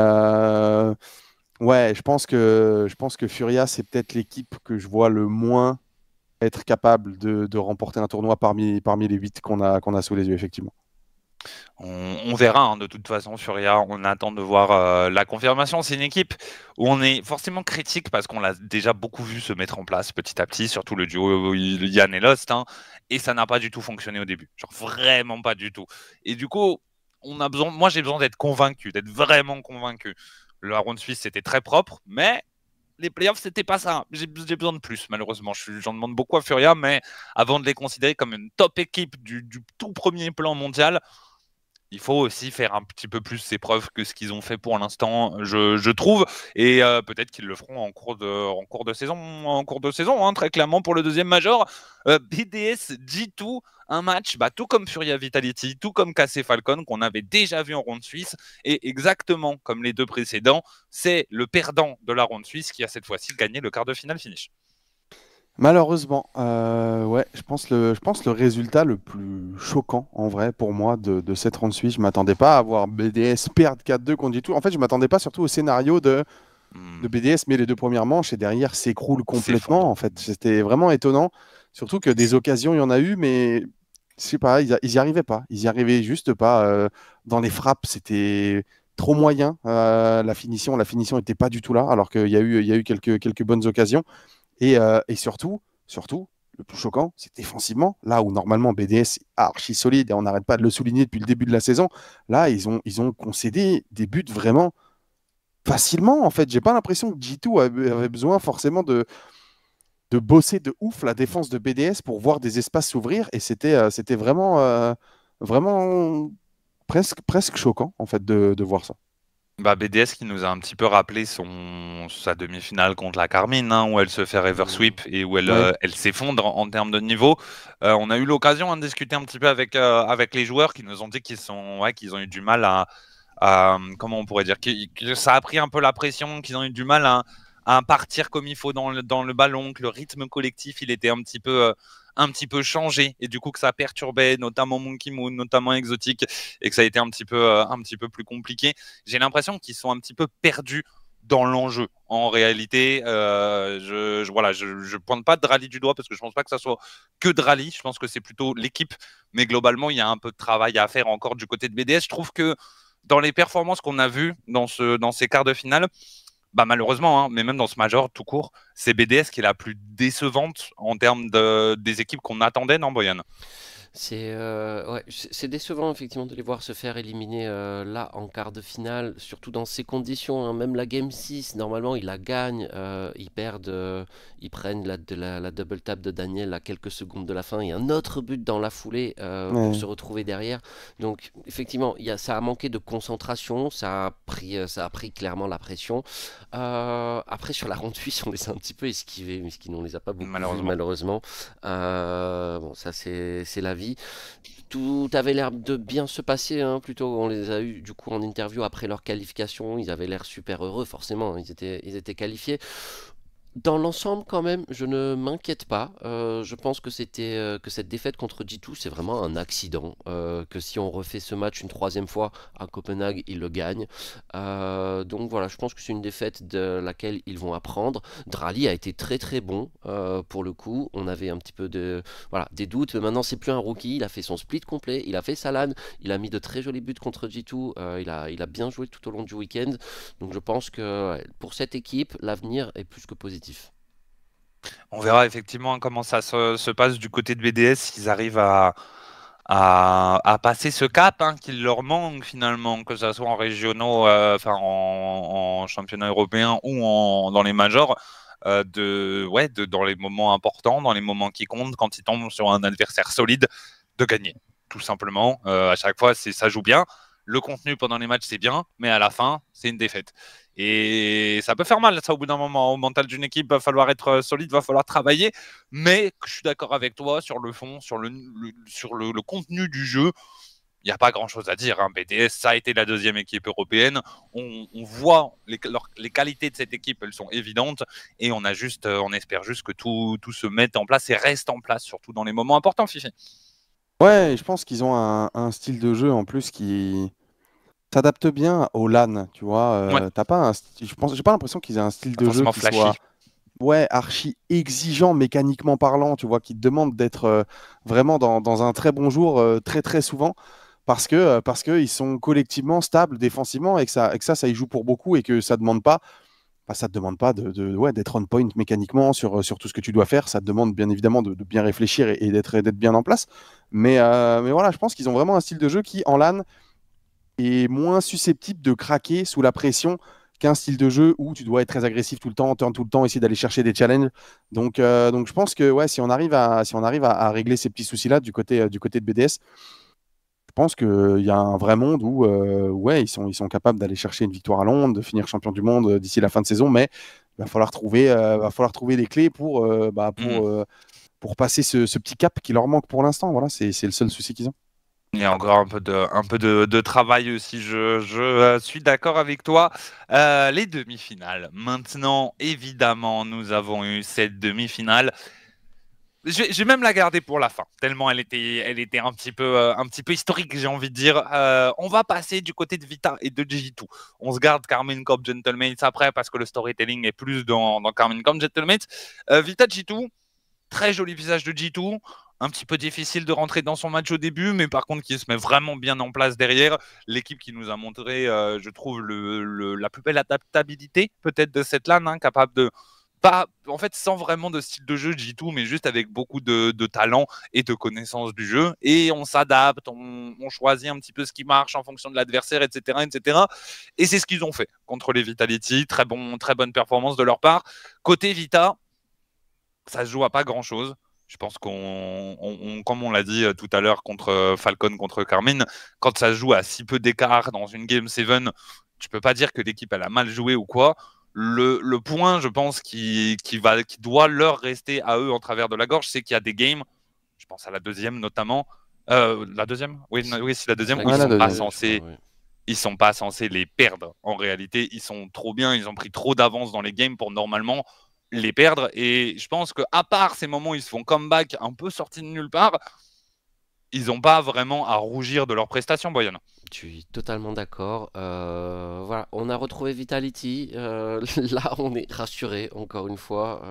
ouais, je pense que Furia, c'est peut-être l'équipe que je vois le moins être capable de remporter un tournoi parmi les 8 qu'on a sous les yeux, effectivement. On verra, hein, de toute façon, Furia, on attend de voir la confirmation. C'est une équipe où on est forcément critique parce qu'on l'a déjà beaucoup vu se mettre en place petit à petit, surtout le duo Yann et Lostt, hein, et ça n'a pas du tout fonctionné au début, genre vraiment pas du tout. Et du coup, on a besoin, moi j'ai besoin d'être convaincu, d'être vraiment convaincu. La ronde suisse c'était très propre, mais les playoffs c'était pas ça. J'ai besoin de plus, malheureusement. J'en demande beaucoup à Furia, mais avant de les considérer comme une top équipe du tout premier plan mondial, il faut aussi faire un petit peu plus ses preuves que ce qu'ils ont fait pour l'instant, je trouve. Et peut-être qu'ils le feront en cours de saison, hein, très clairement, pour le deuxième major. BDS G2, un match tout comme Furia Vitality, tout comme KC Falcon, qu'on avait déjà vu en ronde suisse. Et exactement comme les deux précédents, c'est le perdant de la ronde suisse qui a cette fois-ci gagné le quart de finale Finish. Malheureusement, ouais, je pense le résultat le plus choquant en vrai pour moi de cette ronde suisse, je m'attendais pas à voir BDS perdre 4-2 contre G2. En fait, je m'attendais pas surtout au scénario de BDS, mais les deux premières manches et derrière s'écroule complètement. En fait, c'était vraiment étonnant, surtout que des occasions il y en a eu, mais je sais pas, ils n'y arrivaient pas, juste pas. Dans les frappes, c'était trop moyen. La finition était pas du tout là, alors qu'il y a eu quelques bonnes occasions. Et surtout, le plus choquant, c'est défensivement, là où normalement BDS est archi solide et on n'arrête pas de le souligner depuis le début de la saison, là ils ont concédé des buts vraiment facilement. En fait, j'ai pas l'impression que G2 avait besoin forcément de bosser de ouf la défense de BDS pour voir des espaces s'ouvrir, et c'était vraiment, vraiment presque choquant en fait de voir ça. BDS qui nous a un petit peu rappelé sa demi-finale contre la Karmine, hein, où elle se fait river sweep et où elle s'effondre en termes de niveau. On a eu l'occasion de discuter un petit peu avec les joueurs qui nous ont dit qu'ils ont eu du mal à comment on pourrait dire, que ça a pris un peu la pression, qu'ils ont eu du mal à partir comme il faut dans le ballon, que le rythme collectif il était un petit peu changé, et du coup que ça perturbait notamment Monkey Moon, notamment Exotic, et que ça a été un petit peu plus compliqué. J'ai l'impression qu'ils sont un petit peu perdus dans l'enjeu en réalité. Je pointe pas Drali du doigt parce que je pense pas que ça soit que Drali, je pense que c'est plutôt l'équipe, mais globalement il y a un peu de travail à faire encore du côté de BDS. Je trouve que dans les performances qu'on a vues dans ces quarts de finale, malheureusement, hein, mais même dans ce major tout court, c'est BDS qui est la plus décevante en termes des équipes qu'on attendait, non Boyan? C'est c'est décevant effectivement de les voir se faire éliminer là en quart de finale, surtout dans ces conditions, hein. Même la game 6, normalement ils la gagnent, ils perdent, ils prennent la double tap de Daniel à quelques secondes de la fin et un autre but dans la foulée pour se retrouver derrière. Donc effectivement ça a manqué de concentration, ça a pris clairement la pression. Après sur la ronde suisse on les a un petit peu esquivés, mais on les a pas beaucoup malheureusement. Bon, ça c'est la vie. Tout avait l'air de bien se passer, hein. Plutôt, on les a eu du coup en interview après leur qualification, ils avaient l'air super heureux forcément, hein. Ils étaient qualifiés. Dans l'ensemble quand même, je ne m'inquiète pas, je pense que cette défaite contre G2 c'est vraiment un accident, que si on refait ce match une troisième fois à Copenhague, ils le gagnent. Donc voilà, je pense que c'est une défaite de laquelle ils vont apprendre. Drali a été très très bon pour le coup, on avait un petit peu des doutes, mais maintenant c'est plus un rookie, il a fait son split complet, il a fait sa LAN, il a mis de très jolis buts contre G2, il a bien joué tout au long du week-end, donc je pense que pour cette équipe, l'avenir est plus que positif. On verra effectivement comment ça se passe du côté de BDS, s'ils arrivent à passer ce cap, hein, qu'il leur manque finalement, que ce soit en régionaux, en championnat européen ou dans les majors. dans les moments importants, dans les moments qui comptent, quand ils tombent sur un adversaire solide, de gagner. Tout simplement, à chaque fois, ça joue bien. Le contenu pendant les matchs, c'est bien, mais à la fin, c'est une défaite. Et ça peut faire mal, ça, au bout d'un moment. Au mental d'une équipe, va falloir être solide, va falloir travailler. Mais je suis d'accord avec toi sur le fond, sur le contenu du jeu. Il n'y a pas grand-chose à dire. Hein. BDS, ça a été la deuxième équipe européenne. On voit les qualités de cette équipe, elles sont évidentes. Et on espère juste que tout se mette en place et reste en place, surtout dans les moments importants, Fifi. Ouais, je pense qu'ils ont un style de jeu en plus qui s'adapte bien au LAN, tu vois. Ouais. T'as pas j'ai pas l'impression qu'ils aient un style de jeu qui soit archi exigeant mécaniquement parlant, tu vois, qui te demande d'être vraiment dans un très bon jour très très souvent. Parce que ils sont collectivement stables défensivement et que ça y joue pour beaucoup et que ça demande pas, ça te demande pas d'être on point mécaniquement sur tout ce que tu dois faire. Ça te demande bien évidemment de bien réfléchir et d'être bien en place. Mais voilà, je pense qu'ils ont vraiment un style de jeu qui en LAN est moins susceptible de craquer sous la pression qu'un style de jeu où tu dois être très agressif tout le temps, turn tout le temps, essayer d'aller chercher des challenges. Donc je pense que ouais, si on arrive à régler ces petits soucis-là du côté de BDS, je pense qu'il y a un vrai monde où ils sont capables d'aller chercher une victoire à Londres, de finir champion du monde d'ici la fin de saison, mais il va falloir trouver des clés pour passer ce petit cap qui leur manque pour l'instant. Voilà, c'est le seul souci qu'ils ont. Il y a encore un peu de travail aussi, je suis d'accord avec toi. Les demi-finales. Maintenant, évidemment, nous avons eu cette demi-finale. J'ai même la gardée pour la fin, tellement elle était un petit peu historique, j'ai envie de dire. On va passer du côté de Vita et de G2. On se garde Karmine Corp, Gentle Mates après, parce que le storytelling est plus dans Karmine Corp, Gentle Mates. Vita, G2, très joli visage de G2. Un petit peu difficile de rentrer dans son match au début, mais par contre qui se met vraiment bien en place derrière. L'équipe qui nous a montré, je trouve, la plus belle adaptabilité peut-être de cette LAN, hein, capable de... en fait, sans vraiment de style de jeu G2, mais juste avec beaucoup de talent et de connaissance du jeu. Et on s'adapte, on choisit un petit peu ce qui marche en fonction de l'adversaire, etc., etc. Et c'est ce qu'ils ont fait contre les Vitality. Très bonne performance de leur part. Côté Vita, ça se joue à pas grand-chose. Je pense qu'on, comme on l'a dit tout à l'heure contre Falcon, contre Karmine, quand ça se joue à si peu d'écart dans une Game 7, tu peux pas dire que l'équipe elle a mal joué ou quoi. Le point, je pense, qui doit leur rester à eux en travers de la gorge, c'est qu'il y a des games, je pense à la deuxième notamment, ils sont pas censés les perdre. En réalité, ils sont trop bien, ils ont pris trop d'avance dans les games pour normalement les perdre. Et je pense qu'à part ces moments où ils se font comeback un peu sortis de nulle part, ils n'ont pas vraiment à rougir de leur prestation, Boyan. Je suis totalement d'accord. Voilà, on a retrouvé Vitality. Là, on est rassuré encore une fois.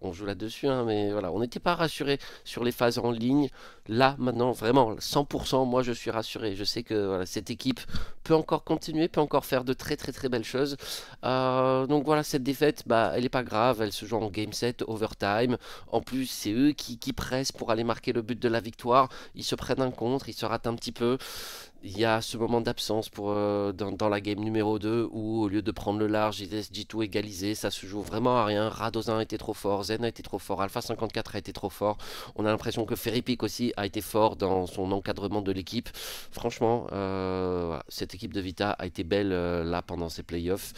On joue là-dessus, hein, mais voilà, on n'était pas rassuré sur les phases en ligne. Là, maintenant, vraiment, 100%, moi, je suis rassuré. Je sais que voilà, cette équipe peut encore continuer, peut encore faire de très, très, très belles choses. Donc voilà, cette défaite, elle n'est pas grave. Elle se joue en game set, overtime. En plus, c'est eux qui pressent pour aller marquer le but de la victoire. Ils se prennent un contre, ils se ratent un petit peu. Il y a ce moment d'absence dans la game numéro 2 où au lieu de prendre le large, ils laissent G2 égaliser. Ça se joue vraiment à rien. Radozin a été trop fort, Zen a été trop fort, Alpha 54 a été trop fort. On a l'impression que Ferripic aussi a été fort dans son encadrement de l'équipe. Franchement, cette équipe de Vita a été belle là pendant ses playoffs.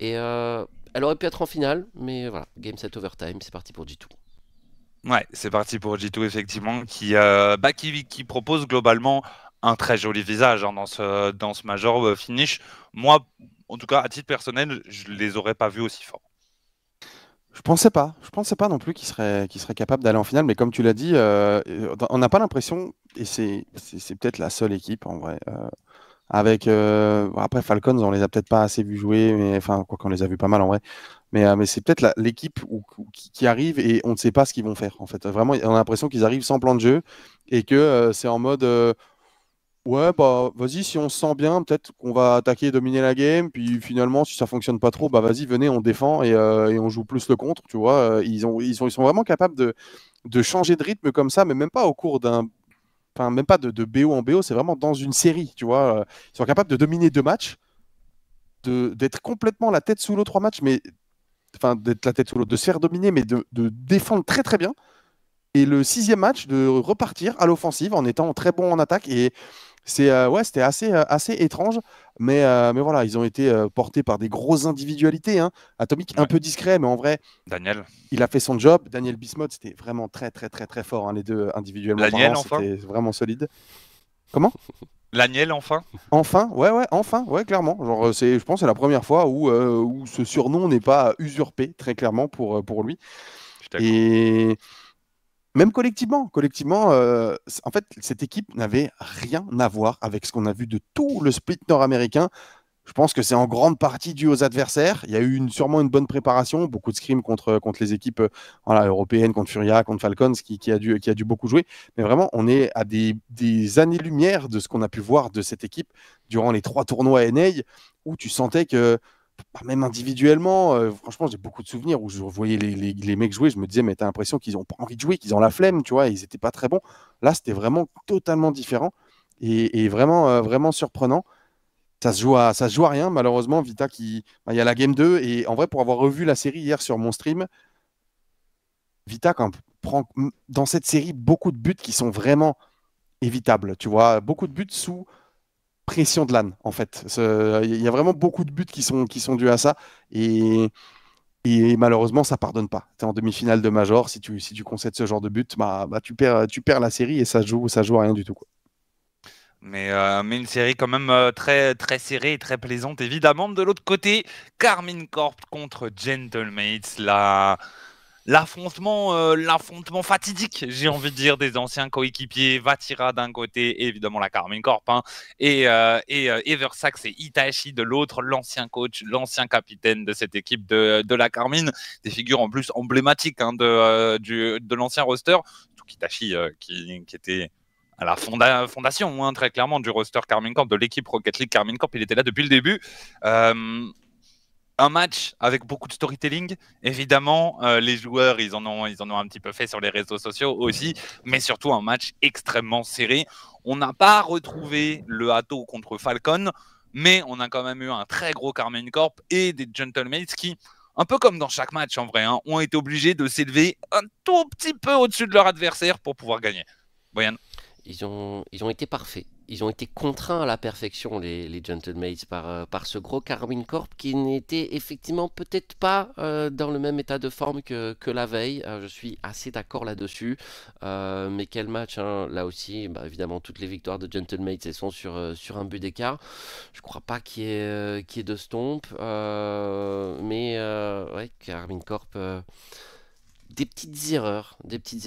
Et elle aurait pu être en finale, mais voilà, game set overtime, c'est parti pour G2. Ouais, c'est parti pour G2 effectivement, qui propose globalement un très joli visage hein, dans ce Major Finish. Moi, en tout cas, à titre personnel, je ne les aurais pas vus aussi forts. Je pensais pas non plus qu'ils seraient capables d'aller en finale, mais comme tu l'as dit, on n'a pas l'impression, et c'est peut-être la seule équipe en vrai, après Falcons, on les a peut-être pas assez vus jouer, mais enfin quoi qu'on les a vus pas mal en vrai. Mais c'est peut-être l'équipe qui arrive et on ne sait pas ce qu'ils vont faire en fait. Vraiment, on a l'impression qu'ils arrivent sans plan de jeu et que c'est en mode vas-y, si on se sent bien, peut-être qu'on va attaquer et dominer la game. Puis finalement, si ça fonctionne pas trop, vas-y, venez, on défend et on joue plus le contre. Tu vois, ils sont vraiment capables de changer de rythme comme ça, mais même pas au cours d'un. Enfin, même pas de BO en BO, c'est vraiment dans une série. Tu vois, ils sont capables de dominer 2 matchs, d'être complètement la tête sous l'eau 3 matchs, mais enfin d'être la tête sous l'eau, de se faire dominer, mais de défendre très très bien. Et le sixième match, de repartir à l'offensive en étant très bon en attaque. Et c'est, ouais, c'était assez étrange. Mais voilà, ils ont été portés par des grosses individualités. Hein. Atomic, ouais, un peu discret, mais en vrai, Daniel, il a fait son job. Daniel Bismuth, c'était vraiment très fort. Hein, les deux individuellement. Daniel, enfin. C'était vraiment solide. Comment ? L'Aniel, enfin. Enfin, ouais, clairement. Genre, c'est, je pense, c'est la première fois où ce surnom n'est pas usurpé, très clairement, pour lui. Et même collectivement, en fait, cette équipe n'avait rien à voir avec ce qu'on a vu de tout le split nord-américain. Je pense que c'est en grande partie dû aux adversaires. Il y a eu sûrement une bonne préparation, beaucoup de scrims contre les équipes européennes, contre Furia, contre Falcons, qui a dû beaucoup jouer. Mais vraiment, on est à des années-lumière de ce qu'on a pu voir de cette équipe durant les 3 tournois NA, où tu sentais que, même individuellement, franchement, j'ai beaucoup de souvenirs où je voyais les mecs jouer, je me disais, mais t'as l'impression qu'ils n'ont pas envie de jouer, qu'ils ont la flemme, tu vois, ils n'étaient pas très bons. Là, c'était vraiment totalement différent et vraiment surprenant. Ça se joue à rien, malheureusement. Vita, il y a la Game 2, et en vrai, pour avoir revu la série hier sur mon stream, Vita prend dans cette série beaucoup de buts qui sont vraiment évitables, tu vois, beaucoup de buts sous pression de LAN, en fait. Il y a vraiment beaucoup de buts qui sont dus à ça, et malheureusement, ça ne pardonne pas. Tu es en demi-finale de Major, si tu concèdes ce genre de but, tu perds la série, et ça se joue à rien du tout, quoi. Mais une série quand même très, très serrée et très plaisante, évidemment. De l'autre côté, Karmine Corp contre Gentle Mates, l'affrontement fatidique, j'ai envie de dire, des anciens coéquipiers. Vatira d'un côté, évidemment la Karmine Corp, hein, et Eversax et Itachi de l'autre, l'ancien coach, l'ancien capitaine de cette équipe de la Karmine. Des figures en plus emblématiques, hein, de l'ancien roster. Tout Itachi qui était à la fondation, hein, très clairement, du roster Karmine Corp, de l'équipe Rocket League Karmine Corp. Il était là depuis le début. Un match avec beaucoup de storytelling, évidemment. Les joueurs, ils en ont un petit peu fait sur les réseaux sociaux aussi, mais surtout un match extrêmement serré. On n'a pas retrouvé le Atto contre Falcon, mais on a quand même eu un très gros Karmine Corp et des Gentle Mates qui, un peu comme dans chaque match en vrai, hein, ont été obligés de s'élever un tout petit peu au-dessus de leur adversaire pour pouvoir gagner. Boyan. Ils ont été parfaits. Ils ont été contraints à la perfection, les Gentle Mates, par ce gros Karmine Corp qui n'était effectivement peut-être pas dans le même état de forme que la veille. Je suis assez d'accord là-dessus. Mais quel match, hein. Là aussi, évidemment, toutes les victoires de Gentle Mates, elles sont sur un but d'écart. Je ne crois pas qu'il y ait de stomp. Mais ouais, Karmine Corp... Des petites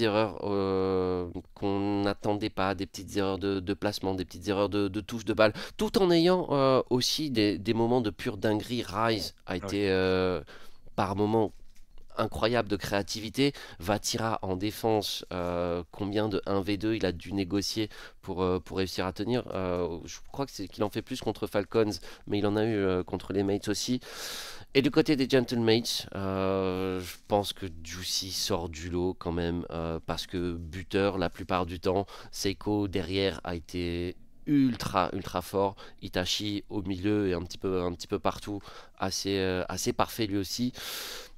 erreurs qu'on n'attendait pas, des petites erreurs de placement, des petites erreurs de touche de balle, tout en ayant aussi des moments de pure dinguerie. Rise a été par moments incroyable de créativité. Vatira en défense, combien de 1v2 il a dû négocier pour réussir à tenir. Je crois qu'il en fait plus contre Falcons, mais il en a eu contre les Mates aussi. Et du côté des Gentle Mates, je pense que Juicy sort du lot quand même, parce que buteur la plupart du temps. Seikoo derrière a été ultra fort. Itachi au milieu et un petit peu partout, assez parfait lui aussi.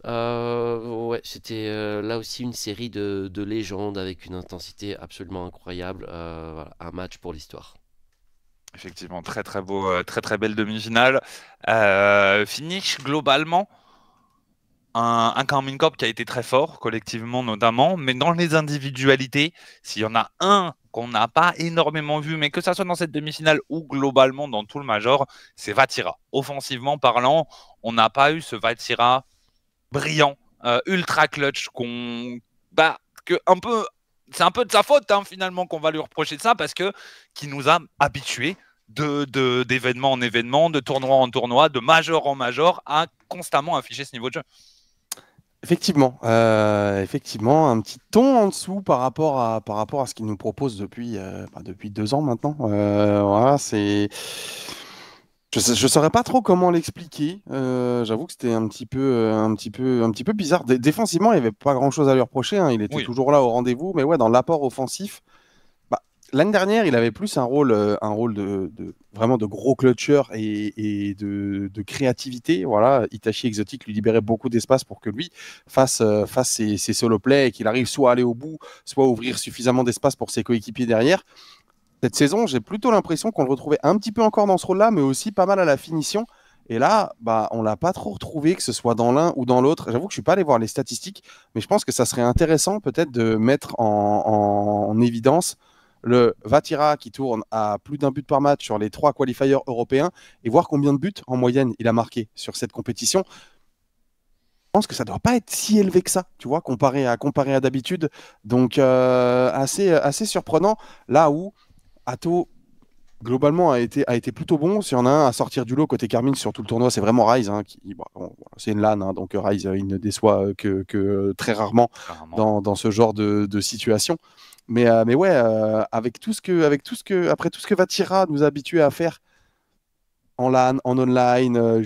Ouais, c'était là aussi une série de légendes avec une intensité absolument incroyable. Voilà, un match pour l'histoire. Effectivement, très beau, très belle demi-finale. Finish globalement. Un Karmine Corp qui a été très fort, collectivement notamment, mais dans les individualités, s'il y en a un qu'on n'a pas énormément vu, mais que ça soit dans cette demi-finale ou globalement dans tout le Major, c'est Vatira. Offensivement parlant, on n'a pas eu ce Vatira brillant, ultra clutch, c'est un peu de sa faute, hein, finalement, qu'on va lui reprocher de ça, parce que qui nous a habitués d'événements en événements, de tournoi en tournoi, de Major en Major, à constamment afficher ce niveau de jeu. Effectivement, un petit ton en dessous par rapport à ce qu'il nous propose depuis 2 ans maintenant. Voilà, c'est... Je ne saurais pas trop comment l'expliquer. J'avoue que c'était un petit peu bizarre. Défensivement, il n'y avait pas grand-chose à lui reprocher. Hein. Il était toujours là au rendez-vous. Mais ouais, dans l'apport offensif, l'année dernière, il avait plus un rôle de vraiment de gros clutcher et de créativité. Voilà, Itachi Exotic lui libérait beaucoup d'espace pour que lui fasse ses solo plays et qu'il arrive soit à aller au bout, soit à ouvrir suffisamment d'espace pour ses coéquipiers derrière. Cette saison, j'ai plutôt l'impression qu'on le retrouvait un petit peu encore dans ce rôle-là, mais aussi pas mal à la finition. Et là, bah, on ne l'a pas trop retrouvé, que ce soit dans l'un ou dans l'autre. J'avoue que je ne suis pas allé voir les statistiques, mais je pense que ça serait intéressant peut-être de mettre en évidence le Vatira qui tourne à plus d'un but par match sur les 3 qualifiers européens et voir combien de buts en moyenne il a marqué sur cette compétition. Je pense que ça ne doit pas être si élevé que ça, tu vois, comparé à d'habitude. Donc, assez surprenant, là où Atto, globalement, a été plutôt bon. S'il y en a un à sortir du lot côté Karmine sur tout le tournoi, c'est vraiment Rise, hein, c'est une LAN, hein, donc Rise, il ne déçoit que très rarement dans ce genre de situation. Mais ouais, après tout ce que Vatira nous a habitués à faire en LAN, en online,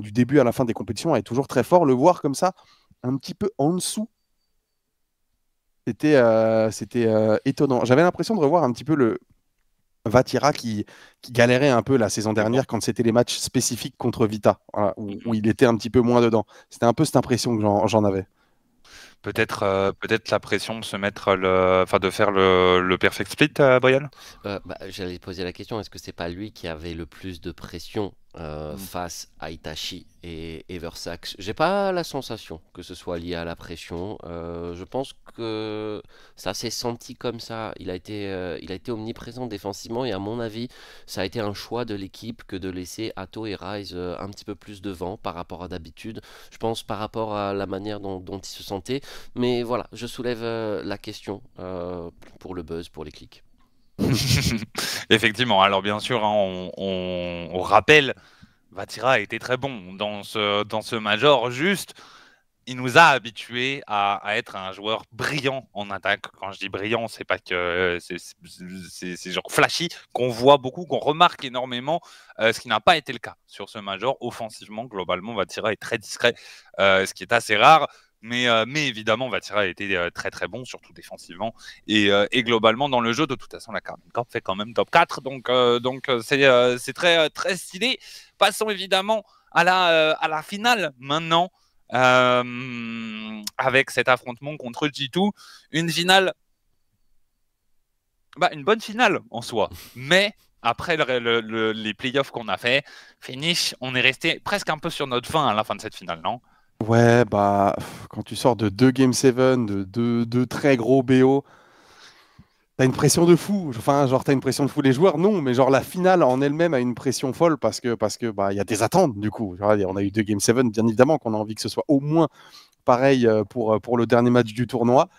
du début à la fin des compétitions, elle est toujours très fort. Le voir comme ça, un petit peu en dessous, c'était étonnant. J'avais l'impression de revoir un petit peu le Vatira qui galérait un peu la saison dernière quand c'était les matchs spécifiques contre Vita, voilà, où il était un petit peu moins dedans. C'était un peu cette impression que j'en avais. Peut-être la pression de se mettre de faire le perfect split, Brian. J'allais poser la question, est-ce que c'est pas lui qui avait le plus de pression face à Itachi et Eversax? J'ai pas la sensation que ce soit lié à la pression. Je pense que ça s'est senti comme ça. Il a été omniprésent défensivement et à mon avis, ça a été un choix de l'équipe que de laisser Atto et Rise un petit peu plus devant par rapport à d'habitude. Je pense par rapport à la manière dont ils se sentaient. Mais voilà, je soulève la question pour le buzz, pour les clics. Effectivement, alors bien sûr, hein, on rappelle, Vatira a été très bon dans ce Major, juste, il nous a habitués à être un joueur brillant en attaque. Quand je dis brillant, c'est pas que c'est genre flashy, qu'on voit beaucoup, qu'on remarque énormément, ce qui n'a pas été le cas sur ce Major. Offensivement, globalement, Vatira est très discret, ce qui est assez rare. Mais évidemment, Vatira a été très très bon, surtout défensivement et globalement dans le jeu. De toute façon, la Karmine Corp fait quand même top 4, donc c'est très très stylé. Passons évidemment à la finale maintenant, avec cet affrontement contre G2. Une finale, une bonne finale en soi, mais après les playoffs qu'on a fait, Finish, on est resté presque un peu sur notre fin à la fin de cette finale, non ? Ouais, bah, quand tu sors de 2 Game 7, de 2 très gros BO, t'as une pression de fou. Enfin, genre, t'as une pression de fou. Les joueurs, non, mais genre, la finale en elle-même a une pression folle parce que bah, y a des attentes, du coup. On a eu 2 Game 7, bien évidemment, qu'on a envie que ce soit au moins pareil pour le dernier match du tournoi.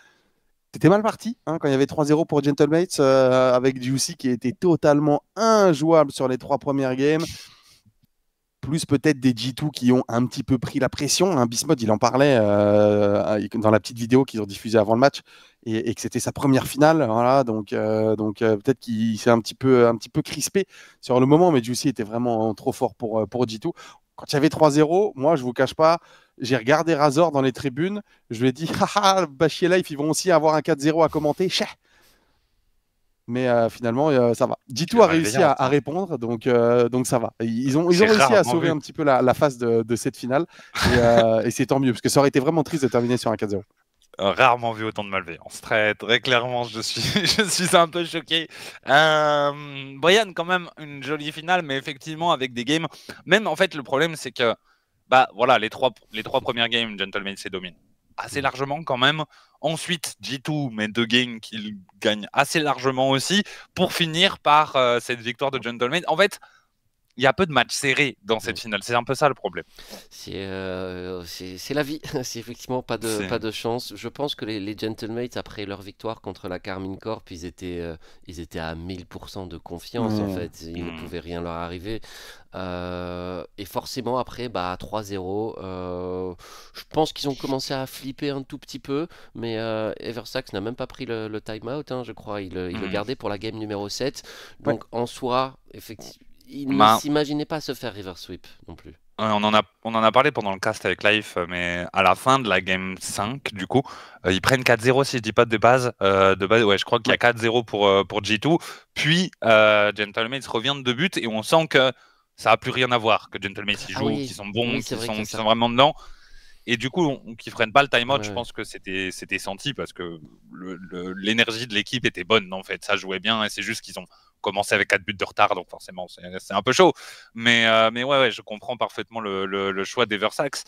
C'était mal parti, hein, quand il y avait 3-0 pour Gentle Mates, avec Juicy qui était totalement injouable sur les 3 premières games. Plus peut-être des G2 qui ont un petit peu pris la pression. Hein, Bismod, il en parlait dans la petite vidéo qu'ils ont diffusée avant le match et que c'était sa première finale. Voilà, donc peut-être qu'il s'est un petit peu crispé sur le moment, mais Juicy était vraiment trop fort pour G2. Quand il y avait 3-0, moi, je ne vous cache pas, j'ai regardé Razor dans les tribunes. Je lui ai dit, haha, Bachier Life, ils vont aussi avoir un 4-0 à commenter. Chais. Mais finalement, ça va. G2 a réussi à répondre, donc ça va. Ils ont réussi à sauver un petit peu la phase de cette finale. Et c'est tant mieux, parce que ça aurait été vraiment triste de terminer sur un 4-0. Rarement vu autant de malveillance. Très, très clairement, je suis un peu choqué. Brian, quand même, une jolie finale, mais effectivement, avec des games. Même, en fait, le problème, c'est que voilà, les trois premières games, Gentlemen, c'est domine assez largement quand même. Ensuite, G2 met 2 games qu'il gagne assez largement aussi, pour finir par cette victoire de Gentleman. En fait, il y a peu de matchs serrés dans cette finale. C'est un peu ça le problème. C'est la vie. C'est effectivement pas de chance. Je pense que les Gentlemates, après leur victoire contre la Karmine Corp, ils étaient à 1000% de confiance. En fait, ils ne pouvaient rien leur arriver. Et forcément, après, bah, 3-0, je pense qu'ils ont commencé à flipper un tout petit peu, mais Eversax n'a même pas pris le time-out, hein, je crois. Il le gardait pour la game numéro 7. Donc, en soi, effectivement, il ne s'imaginait pas se faire river sweep non plus. On en a parlé pendant le cast avec Life, mais à la fin de la game 5, du coup, ils prennent 4-0 si je dis pas de base. Ouais, je crois qu'il y a 4-0 pour G2. Puis, Gentle Mates revient de 2 buts et on sent que ça n'a plus rien à voir, que Gentle Mates ils jouent, qu'ils sont bons, qu'ils sont vraiment dedans. Et du coup, qu'ils ne prennent pas le time-out, je pense que c'était senti parce que l'énergie de l'équipe était bonne, en fait. Ça jouait bien et c'est juste qu'ils ont commencé avec 4 buts de retard, donc forcément, c'est un peu chaud. Mais ouais, je comprends parfaitement le choix d'Eversax.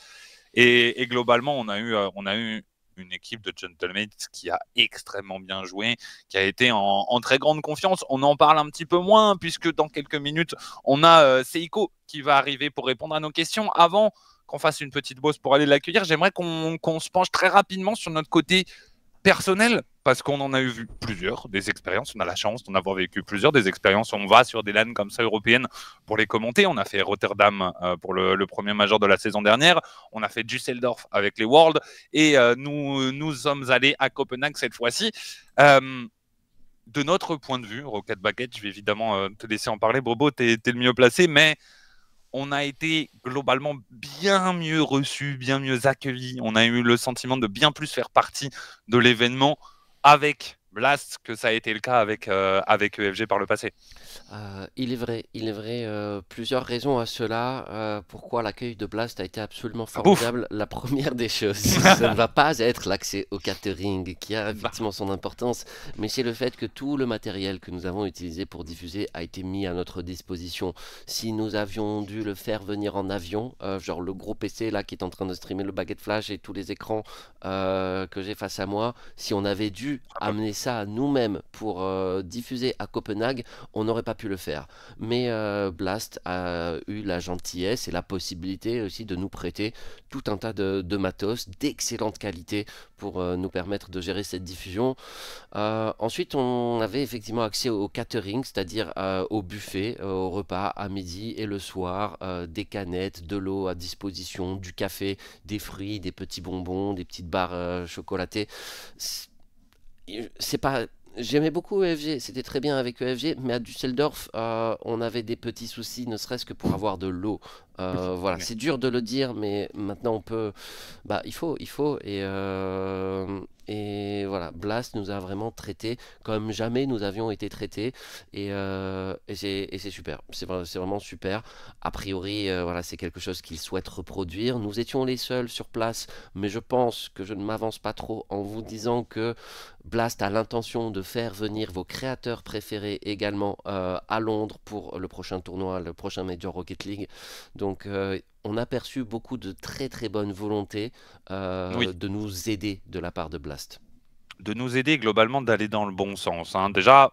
Et globalement, on a eu une équipe de Gentle Mates qui a extrêmement bien joué, qui a été en très grande confiance. On en parle un petit peu moins, puisque dans quelques minutes, on a Seikoo qui va arriver pour répondre à nos questions. Avant qu'on fasse une petite pause pour aller l'accueillir, j'aimerais qu'on se penche très rapidement sur notre côté personnel, parce qu'on en a eu vu plusieurs des expériences, on a la chance d'en avoir vécu plusieurs des expériences, on va sur des LAN comme ça européennes pour les commenter, on a fait Rotterdam pour le premier major de la saison dernière, on a fait Düsseldorf avec les Worlds, et nous sommes allés à Copenhague cette fois-ci. De notre point de vue, Rocket Baguette, je vais évidemment te laisser en parler, Bobo, t'es le mieux placé, mais on a été globalement bien mieux reçus, bien mieux accueillis. On a eu le sentiment de bien plus faire partie de l'événement avec Blast que ça a été le cas avec EFG par le passé. Il est vrai. Plusieurs raisons à cela. Pourquoi l'accueil de Blast a été absolument formidable. La première des choses, ça ne va pas être l'accès au catering qui a effectivement son importance, mais c'est le fait que tout le matériel que nous avons utilisé pour diffuser a été mis à notre disposition. Si nous avions dû le faire venir en avion, genre le gros PC là qui est en train de streamer le Baguette Flash et tous les écrans que j'ai face à moi, si on avait dû amener ça nous-mêmes pour diffuser à Copenhague, on n'aurait pas pu le faire. Mais Blast a eu la gentillesse et la possibilité aussi de nous prêter tout un tas de matos d'excellente qualité pour nous permettre de gérer cette diffusion. Ensuite, on avait effectivement accès au catering, c'est-à-dire au buffet, au repas à midi et le soir, des canettes, de l'eau à disposition, du café, des fruits, des petits bonbons, des petites barres chocolatées. C'est pas... J'aimais beaucoup EFG, c'était très bien avec EFG, mais à Düsseldorf, on avait des petits soucis, ne serait-ce que pour avoir de l'eau. Voilà, c'est dur de le dire, mais maintenant on peut... Bah, il faut. Et voilà, Blast nous a vraiment traités comme jamais nous avions été traités. Et c'est super, c'est vraiment super. A priori, voilà, c'est quelque chose qu'ils souhaitent reproduire. Nous étions les seuls sur place, mais je pense que je ne m'avance pas trop en vous disant que Blast a l'intention de faire venir vos créateurs préférés également à Londres pour le prochain tournoi, le prochain Major Rocket League. Donc on a perçu beaucoup de très bonne volonté de nous aider de la part de Blast. De nous aider globalement d'aller dans le bon sens. Hein. Déjà,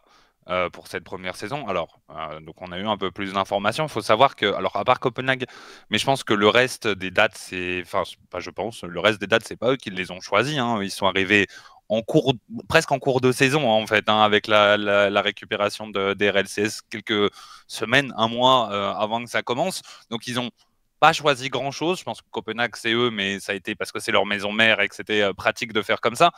pour cette première saison, alors, donc on a eu un peu plus d'informations. Il faut savoir que, alors à part Copenhague, mais je pense que le reste des dates, c'est... Enfin, pas je pense, le reste des dates, c'est pas eux qui les ont choisies. Hein. Ils sont arrivés presque en cours de saison, en fait, hein, avec la récupération des RLCS quelques semaines, un mois avant que ça commence. Donc ils ont... pas choisi grand chose, je pense que Copenhague c'est eux, mais ça a été parce que c'est leur maison mère et que c'était pratique de faire comme ça,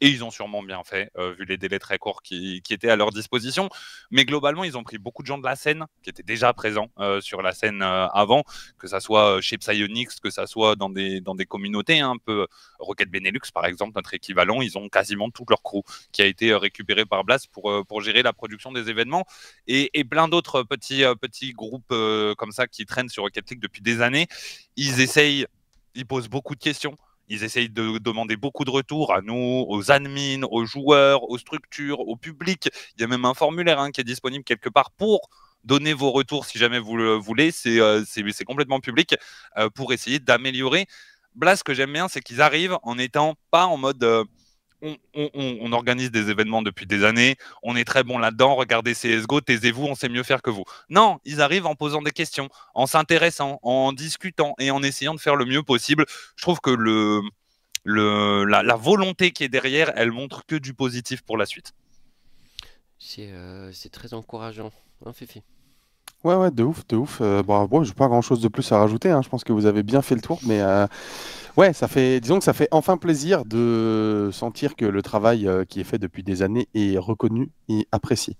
et ils ont sûrement bien fait, vu les délais très courts qui étaient à leur disposition, mais globalement ils ont pris beaucoup de gens de la scène, qui étaient déjà présents sur la scène avant, que ça soit chez Psyonix, que ça soit dans des communautés, hein, un peu Rocket Benelux par exemple, notre équivalent, ils ont quasiment tout leur crew qui a été récupéré par Blast pour gérer la production des événements, et plein d'autres petits groupes comme ça qui traînent sur Rocket League depuis des années. Ils posent beaucoup de questions, ils essayent de demander beaucoup de retours à nous, aux admins, aux joueurs, aux structures, au public. Il y a même un formulaire hein, qui est disponible quelque part pour donner vos retours si jamais vous le voulez. C'est complètement public pour essayer d'améliorer. Blast, ce que j'aime bien, c'est qu'ils arrivent en n'étant pas en mode... On organise des événements depuis des années, on est très bon là-dedans, regardez CSGO, taisez-vous, on sait mieux faire que vous. Non, ils arrivent en posant des questions, en s'intéressant, en discutant et en essayant de faire le mieux possible. Je trouve que la volonté qui est derrière, elle montre que du positif pour la suite. C'est très encourageant, hein Fifi ? Ouais, de ouf. Bon, j'ai pas grand chose de plus à rajouter, hein. Je pense que vous avez bien fait le tour, mais ouais, disons que ça fait enfin plaisir de sentir que le travail qui est fait depuis des années est reconnu et apprécié.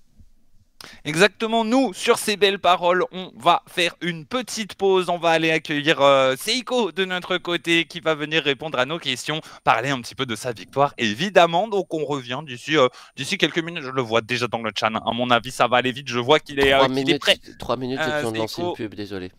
Exactement, nous, sur ces belles paroles, on va faire une petite pause. On va aller accueillir Seikoo de notre côté qui va venir répondre à nos questions, parler un petit peu de sa victoire, évidemment. Donc on revient d'ici quelques minutes. Je le vois déjà dans le chat. À mon avis, ça va aller vite. Je vois qu'il est, est prêt. 3 minutes, le temps de lancer une pub, désolé.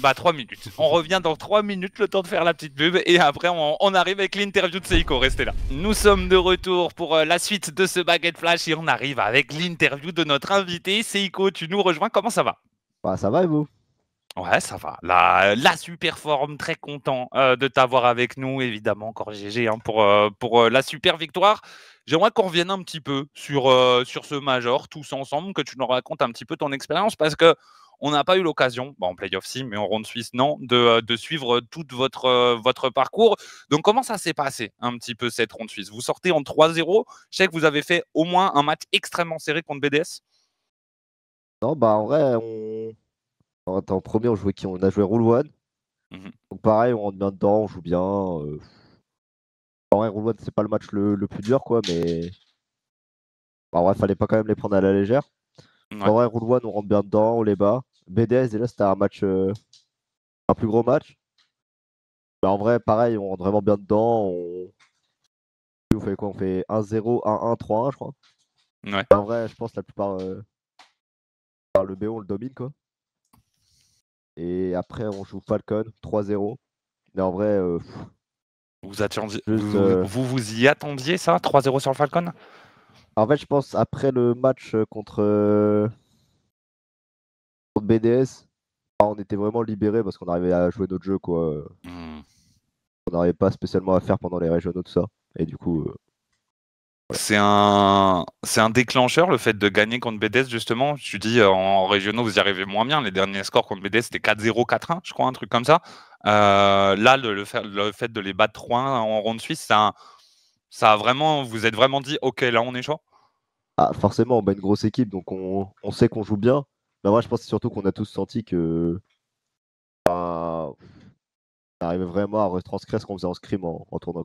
Bah 3 minutes. On revient dans 3 minutes, le temps de faire la petite pub. Et après, on arrive avec l'interview de Seikoo. Restez là. Nous sommes de retour pour la suite de ce Baguette Flash. Et on arrive avec l'interview de notre invité. Seikoo, tu nous rejoins. Comment ça va? Bah ça va, et vous? Ouais, ça va. La super forme. Très content de t'avoir avec nous. Évidemment, encore GG hein, pour la super victoire. J'aimerais qu'on revienne un petit peu sur ce Major, tous ensemble, que tu nous racontes un petit peu ton expérience. Parce que on n'a pas eu l'occasion, en play-off si, mais en ronde suisse non, de suivre tout votre parcours. Donc comment ça s'est passé un petit peu cette ronde suisse? Vous sortez en 3-0, je sais que vous avez fait au moins un match extrêmement serré contre BDS. Non, bah en vrai, en premier on jouait qui? On a joué Rule One. Donc pareil, on rentre bien dedans, on joue bien. En vrai, Rule One c'est pas le match le plus dur quoi, mais bah, en vrai, fallait pas quand même les prendre à la légère. Ouais. En vrai, Rule One, on rentre bien dedans, on les bat. BDS, déjà, c'était un match, un plus gros match. Mais en vrai, pareil, on rentre vraiment bien dedans. On fait quoi? On fait 1-0, 1-1, 3-1, je crois. Ouais. En vrai, je pense que la plupart, par le BO, on le domine, quoi. Et après, on joue Falcon, 3-0. Mais en vrai, vous y attendiez, ça? 3-0 sur le Falcon? En fait, je pense après le match contre BDS, on était vraiment libérés parce qu'on arrivait à jouer notre jeu, quoi. On n'arrivait pas spécialement à faire pendant les régionaux, tout ça. Et du coup, voilà. C'est un déclencheur, le fait de gagner contre BDS, justement. Je te dis, en régionaux, vous y arrivez moins bien. Les derniers scores contre BDS, c'était 4-0, 4-1, je crois, un truc comme ça. Là, le fait de les battre 3-1 en ronde suisse, c'est un... Ça a vraiment, vous êtes vraiment dit, ok, là on est chaud? Ah, forcément, on bat une grosse équipe, donc on sait qu'on joue bien. Mais moi, je pense surtout qu'on a tous senti que. On arrivait vraiment à retranscrire ce qu'on faisait en scrim en tournoi.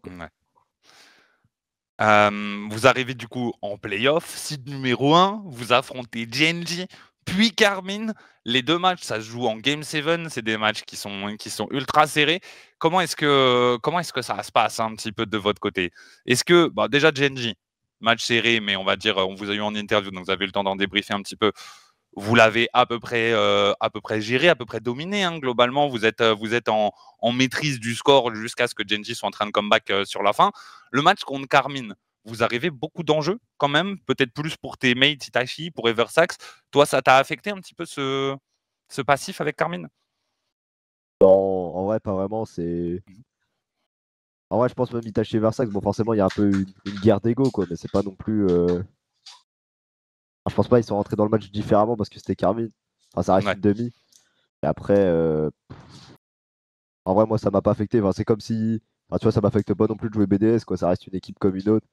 Ouais. Vous arrivez du coup en playoff, seed numéro 1, vous affrontez Genji, puis Karmine. Les deux matchs, ça se joue en Game 7, c'est des matchs qui sont ultra serrés. Comment est-ce que ça se passe un petit peu de votre côté? Est-ce que, bah déjà Genji, match serré, mais on va dire, on vous a eu en interview, donc vous avez eu le temps d'en débriefer un petit peu. Vous l'avez à peu près géré, à peu près dominé, hein, globalement. Vous êtes en maîtrise du score jusqu'à ce que Genji soit en train de comeback sur la fin. Le match contre Karmine, vous arrivez beaucoup d'enjeux quand même, peut-être plus pour tes mates, Itachi, pour Eversax. Toi, ça t'a affecté un petit peu ce passif avec Karmine? Non, en vrai, pas vraiment. En vrai, je pense même Itachi et Eversax, bon, forcément, il y a un peu une guerre d'ego, quoi, mais c'est pas non plus... Enfin, je pense pas, ils sont rentrés dans le match différemment parce que c'était Karmine. Enfin, ça reste une demi. Et après, en vrai, moi, ça m'a pas affecté. Enfin, c'est comme si... Enfin, tu vois, ça m'affecte pas non plus de jouer BDS, quoi. Ça reste une équipe comme une autre.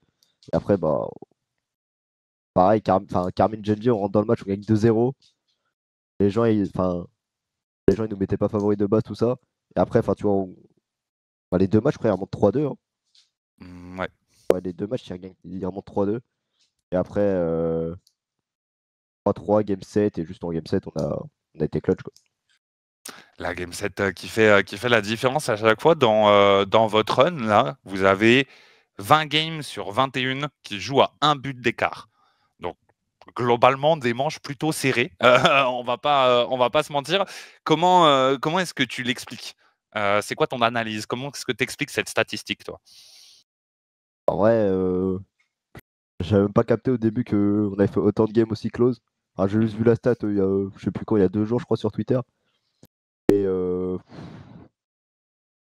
Et après, bah, pareil, Karmine Genji, on rentre dans le match, on gagne 2-0. Les gens, ils nous mettaient pas favoris de base, tout ça. Et après, enfin, tu vois, les deux matchs, je crois, ils remontent 3-2. Hein. Ouais. Ouais. Les deux matchs, ils remontent 3-2. Et après, 3-3, game 7, et juste en game 7, on a été clutch, quoi. La game 7 qui fait la différence à chaque fois dans votre run, là, vous avez... 20 games sur 21 qui jouent à un but d'écart. Donc, globalement, des manches plutôt serrées. On va pas se mentir. Comment est-ce que tu l'expliques? C'est quoi ton analyse? Comment est-ce que tu expliques cette statistique, toi? En vrai, j'avais même pas capté au début qu'on avait fait autant de games aussi close. Enfin, j'ai juste vu la stat, je sais plus quand, il y a 2 jours, je crois, sur Twitter. Et...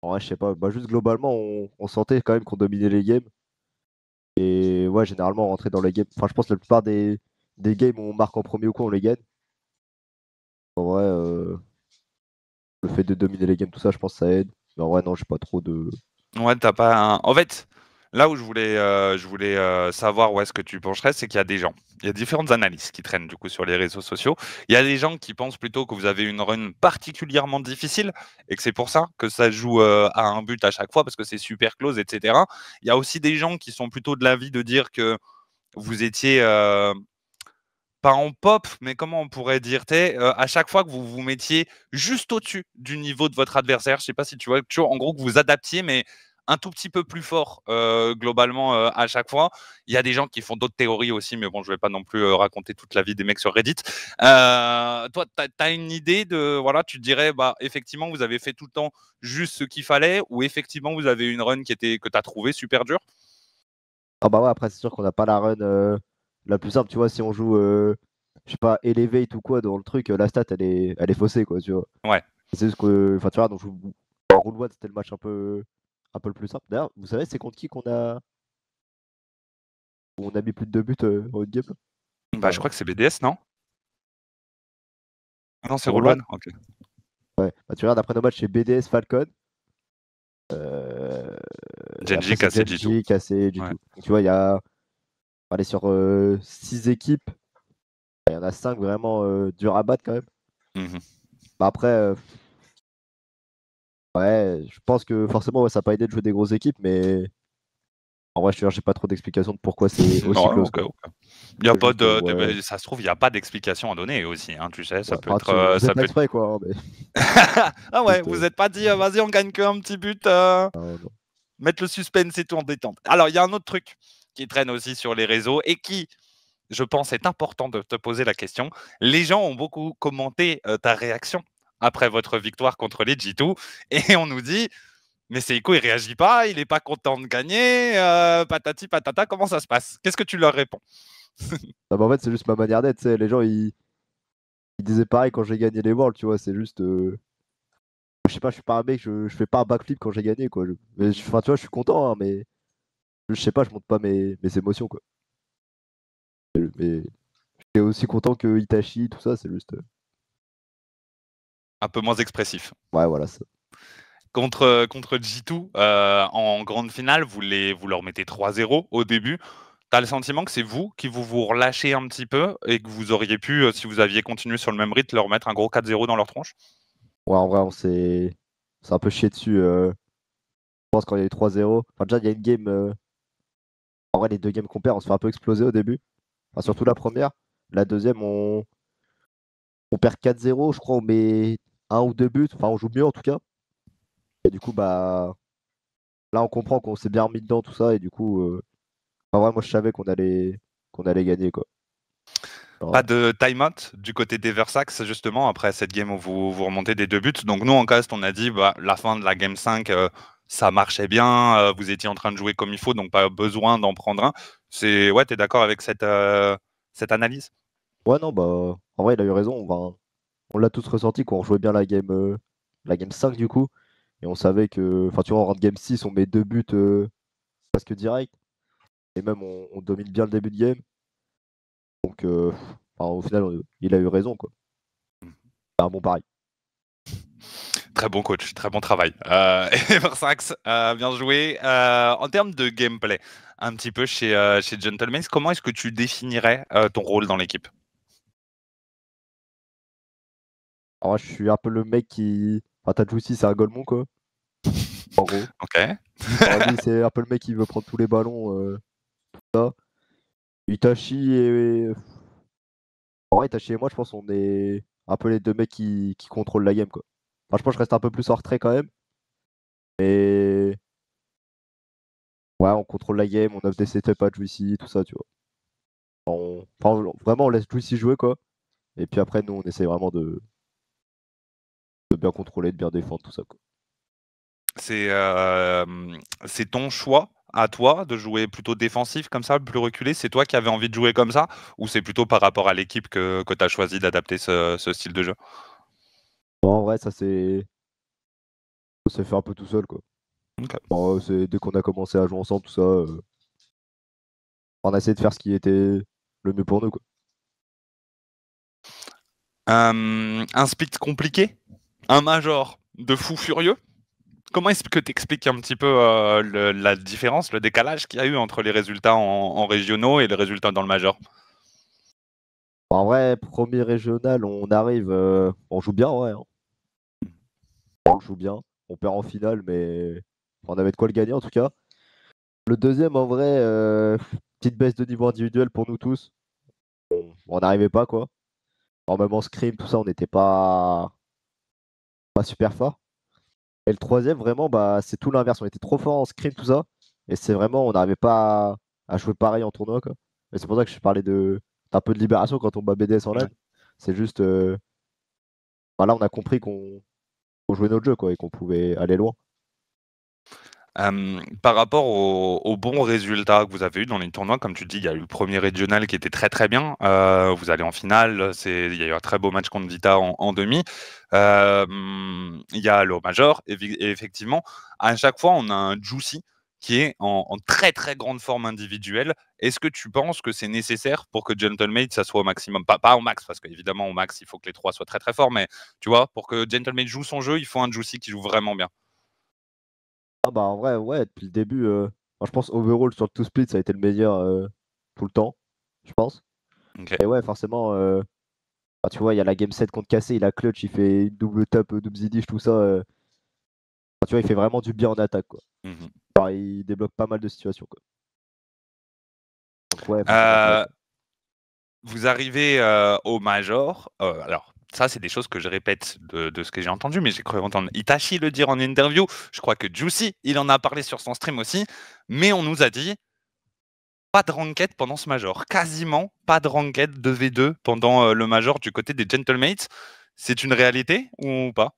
Ouais, je sais pas, bah, juste globalement, on sentait quand même qu'on dominait les games. Et ouais, généralement, on rentrait dans les games. Enfin, je pense que la plupart des games, on marque en premier ou quoi, on les gagne. En vrai, le fait de dominer les games, tout ça, je pense que ça aide. Mais en vrai, non, j'ai pas trop de... Ouais, t'as pas un... En fait, là où je voulais savoir où est-ce que tu pencherais, c'est qu'il y a des gens. Il y a différentes analyses qui traînent du coup sur les réseaux sociaux. Il y a des gens qui pensent plutôt que vous avez une run particulièrement difficile et que c'est pour ça que ça joue à un but à chaque fois parce que c'est super close, etc. Il y a aussi des gens qui sont plutôt de l'avis de dire que vous étiez pas en pop, mais comment on pourrait dire, à chaque fois que vous vous mettiez juste au-dessus du niveau de votre adversaire, je ne sais pas si tu vois, en gros que vous adaptiez, mais un tout petit peu plus fort globalement à chaque fois. Il y a des gens qui font d'autres théories aussi, mais bon, je ne vais pas non plus raconter toute la vie des mecs sur Reddit. Toi, tu as une idée de, voilà, tu te dirais, bah, effectivement, vous avez fait tout le temps juste ce qu'il fallait, ou effectivement, vous avez une run qui était, que tu as trouvée super dure? Ah bah ouais, après, c'est sûr qu'on n'a pas la run la plus simple, tu vois, si on joue, je sais pas, Elevate ou quoi dans le truc, la stat, elle est faussée, quoi, tu vois. Ouais. C'est juste que, enfin, tu vois, donc, Rule One, c'était le match un peu le plus simple. D'ailleurs, vous savez, c'est contre qui qu'on a... On a mis plus de 2 buts en game? Bah, je crois que c'est BDS, non? Non, c'est Rule One, ok. Ouais, bah, tu regardes, après nos matchs, c'est BDS, Falcon. Genji, KC, G2. KC, G2. Ouais. Donc, tu vois, il y a... On est sur 6 équipes. Il y en a 5 vraiment dures à battre quand même. Bah, après... Ouais, je pense que forcément, ouais, ça n'a pas aidé de jouer des grosses équipes, mais en vrai, je n'ai pas trop d'explications de pourquoi c'est aussi close. Okay, okay. Il y a pas de, ouais. Ça se trouve, il n'y a pas d'explication à donner aussi, hein, tu sais, ça ouais, peut être... Vous êtes exprès, quoi. Mais... ah ouais, vous n'êtes pas dit, vas-y, on gagne qu'un petit but, mettre le suspense et tout en détente. Alors, il y a un autre truc qui traîne aussi sur les réseaux et qui... Je pense c'est important de te poser la question. Les gens ont beaucoup commenté ta réaction après votre victoire contre les G2. Et on nous dit, mais Seikoo, il ne réagit pas, il n'est pas content de gagner, patati patata, comment ça se passe? Qu'est-ce que tu leur réponds? Ah bah en fait, c'est juste ma manière d'être. Les gens, ils disaient pareil quand j'ai gagné les Worlds, tu vois. C'est juste, je sais pas, je suis pas un mec, je fais pas un backflip quand j'ai gagné, quoi. Mais, tu vois, je suis content, hein, mais je sais pas, je montre pas mes émotions, quoi. Mais j'étais aussi content que Itachi, tout ça, c'est juste... Un peu moins expressif. Ouais, voilà. Ça. Contre G2, en grande finale, vous leur mettez 3-0 au début. T'as le sentiment que c'est vous qui vous relâchez un petit peu et que vous auriez pu, si vous aviez continué sur le même rythme, leur mettre un gros 4-0 dans leur tronche? Ouais, en vrai, on s'est un peu chié dessus. Je pense quand il y a eu 3-0. Enfin, déjà, il y a une game... En vrai, les deux games qu'on perd, on se fait un peu exploser au début. Enfin, surtout la première. La deuxième, on perd 4-0. Je crois on met 1 ou 2 buts. Enfin, on joue mieux en tout cas. Et du coup, bah là, on comprend qu'on s'est bien remis dedans, tout ça. Et du coup, enfin, ouais, moi, je savais qu'on allait gagner, quoi. Alors... Pas de time-out du côté d'Eversax, justement, après cette game où vous remontez des 2 buts. Donc, nous, en cast, on a dit, bah, la fin de la game 5... ça marchait bien, vous étiez en train de jouer comme il faut, donc pas besoin d'en prendre un. C'est... Ouais, t'es d'accord avec cette analyse? Ouais, non, bah, en vrai, il a eu raison. On l'a tous ressenti, quoi. On jouait bien la game 5, du coup. Et on savait que... Enfin, tu vois, on rentre game 6, on met 2 buts presque direct. Et même, on domine bien le début de game. Donc, enfin, au final, il a eu raison, quoi. C'est un bon pari. Très bon coach, très bon travail. Eversax, bien joué. En termes de gameplay, un petit peu chez Gentle Mates, comment est-ce que tu définirais ton rôle dans l'équipe? Alors, je suis un peu le mec qui... Enfin, t'as Juicy, c'est un golemon, quoi. En gros. Ok. C'est un peu le mec qui veut prendre tous les ballons, tout ça. Itachi et... En vrai, Itachi et moi, je pense qu'on est un peu les 2 mecs qui contrôlent la game, quoi. Enfin, je pense que je reste un peu plus en retrait quand même. Mais... Ouais, on contrôle la game, on offre des setups à Juicy, tout ça, tu vois. Enfin, vraiment, on laisse Juicy jouer, quoi. Et puis après, nous, on essaie vraiment de bien contrôler, de bien défendre, tout ça, quoi. C'est ton choix à toi de jouer plutôt défensif comme ça, plus reculé? C'est toi qui avais envie de jouer comme ça? Ou c'est plutôt par rapport à l'équipe que tu as choisi d'adapter ce style de jeu? Bon, en vrai, ça s'est fait un peu tout seul, quoi. Okay. Bon, dès qu'on a commencé à jouer ensemble, tout ça, on a essayé de faire ce qui était le mieux pour nous, quoi. Un split compliqué, un major de fou furieux. Comment est-ce que tu expliques un petit peu la différence, le décalage qu'il y a eu entre les résultats en régionaux et les résultats dans le major? En vrai, premier régional, on arrive, on joue bien, ouais. Hein. On joue bien, on perd en finale, mais on avait de quoi le gagner en tout cas. Le deuxième, en vrai, petite baisse de niveau individuel pour nous tous. on n'arrivait pas quoi. Alors même en scrim, tout ça, on n'était pas super fort. Et le troisième, vraiment, bah, c'est tout l'inverse. On était trop fort en scrim, tout ça. Et c'est vraiment, on n'arrivait pas à jouer pareil en tournoi, quoi. Et c'est pour ça que je parlais d'un peu de libération quand on bat BDS en live. C'est juste... bah là, on a compris qu'on jouait notre jeu, quoi, et qu'on pouvait aller loin. Par rapport aux bons résultats que vous avez eu dans les tournois, comme tu dis, il y a eu le premier régional qui était très très bien, vous allez en finale, il y a eu un très beau match contre Vita en demi, il y a le Major, et effectivement, à chaque fois on a un Juicy qui est en très très grande forme individuelle. Est-ce que tu penses que c'est nécessaire pour que Gentle Mates, ça soit au maximum, pas au max, parce qu'évidemment au max il faut que les trois soient très très forts, mais tu vois, pour que Gentle Mates joue son jeu, il faut un Juicy qui joue vraiment bien? Ah bah en vrai ouais, depuis le début, enfin, je pense overall sur le two split ça a été le meilleur tout le temps, je pense. Okay. Et ouais forcément, bah, tu vois il y a la game 7 contre KC, il a clutch, il fait une double tap, double zidish, tout ça, enfin, tu vois il fait vraiment du bien en attaque quoi. Mm-hmm. Alors, il débloque pas mal de situations quoi. Donc, ouais, vous arrivez au Major, alors ça, c'est des choses que je répète de ce que j'ai entendu, mais j'ai cru entendre Itachi le dire en interview. Je crois que Juicy, il en a parlé sur son stream aussi. Mais on nous a dit, pas de ranked pendant ce Major. Quasiment pas de ranked de V2 pendant le Major du côté des Gentle Mates. C'est une réalité ou pas?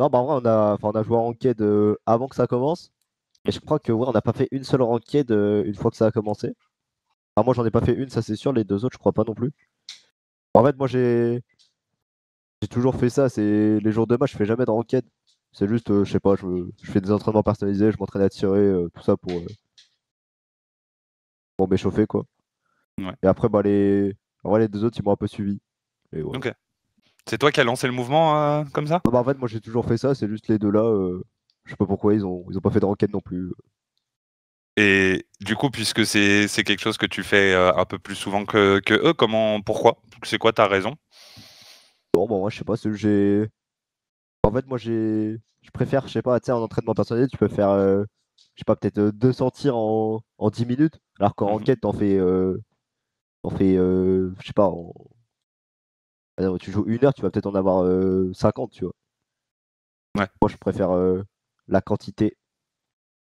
Non, bah en vrai, on a joué en ranked avant que ça commence. Et je crois que ouais, on n'a pas fait une seule ranked une fois que ça a commencé. Enfin, moi, j'en ai pas fait une, ça c'est sûr. Les deux autres, je crois pas non plus. En fait, moi, j'ai toujours fait ça, c'est les jours de match, je fais jamais de ranked. C'est juste, je sais pas, je fais des entraînements personnalisés, je m'entraîne à tirer, tout ça pour m'échauffer quoi. Ouais. Et après, bah, en vrai, les deux autres, ils m'ont un peu suivi. Et ouais. Ok. C'est toi qui as lancé le mouvement comme ça? Bah, en fait, moi j'ai toujours fait ça, c'est juste les deux là, je sais pas pourquoi, ils ont pas fait de ranked non plus. Et du coup, puisque c'est quelque chose que tu fais un peu plus souvent que eux, pourquoi? C'est quoi ta raison? Bon, bon, moi je sais pas, en fait, moi je préfère, je sais pas, tu sais, en entraînement personnel, tu peux faire, je sais pas, peut-être 200 tirs en 10 minutes, alors qu'en enquête, t'en fais, je sais pas, alors, tu joues une heure, tu vas peut-être en avoir 50, tu vois. Ouais. Moi je préfère la quantité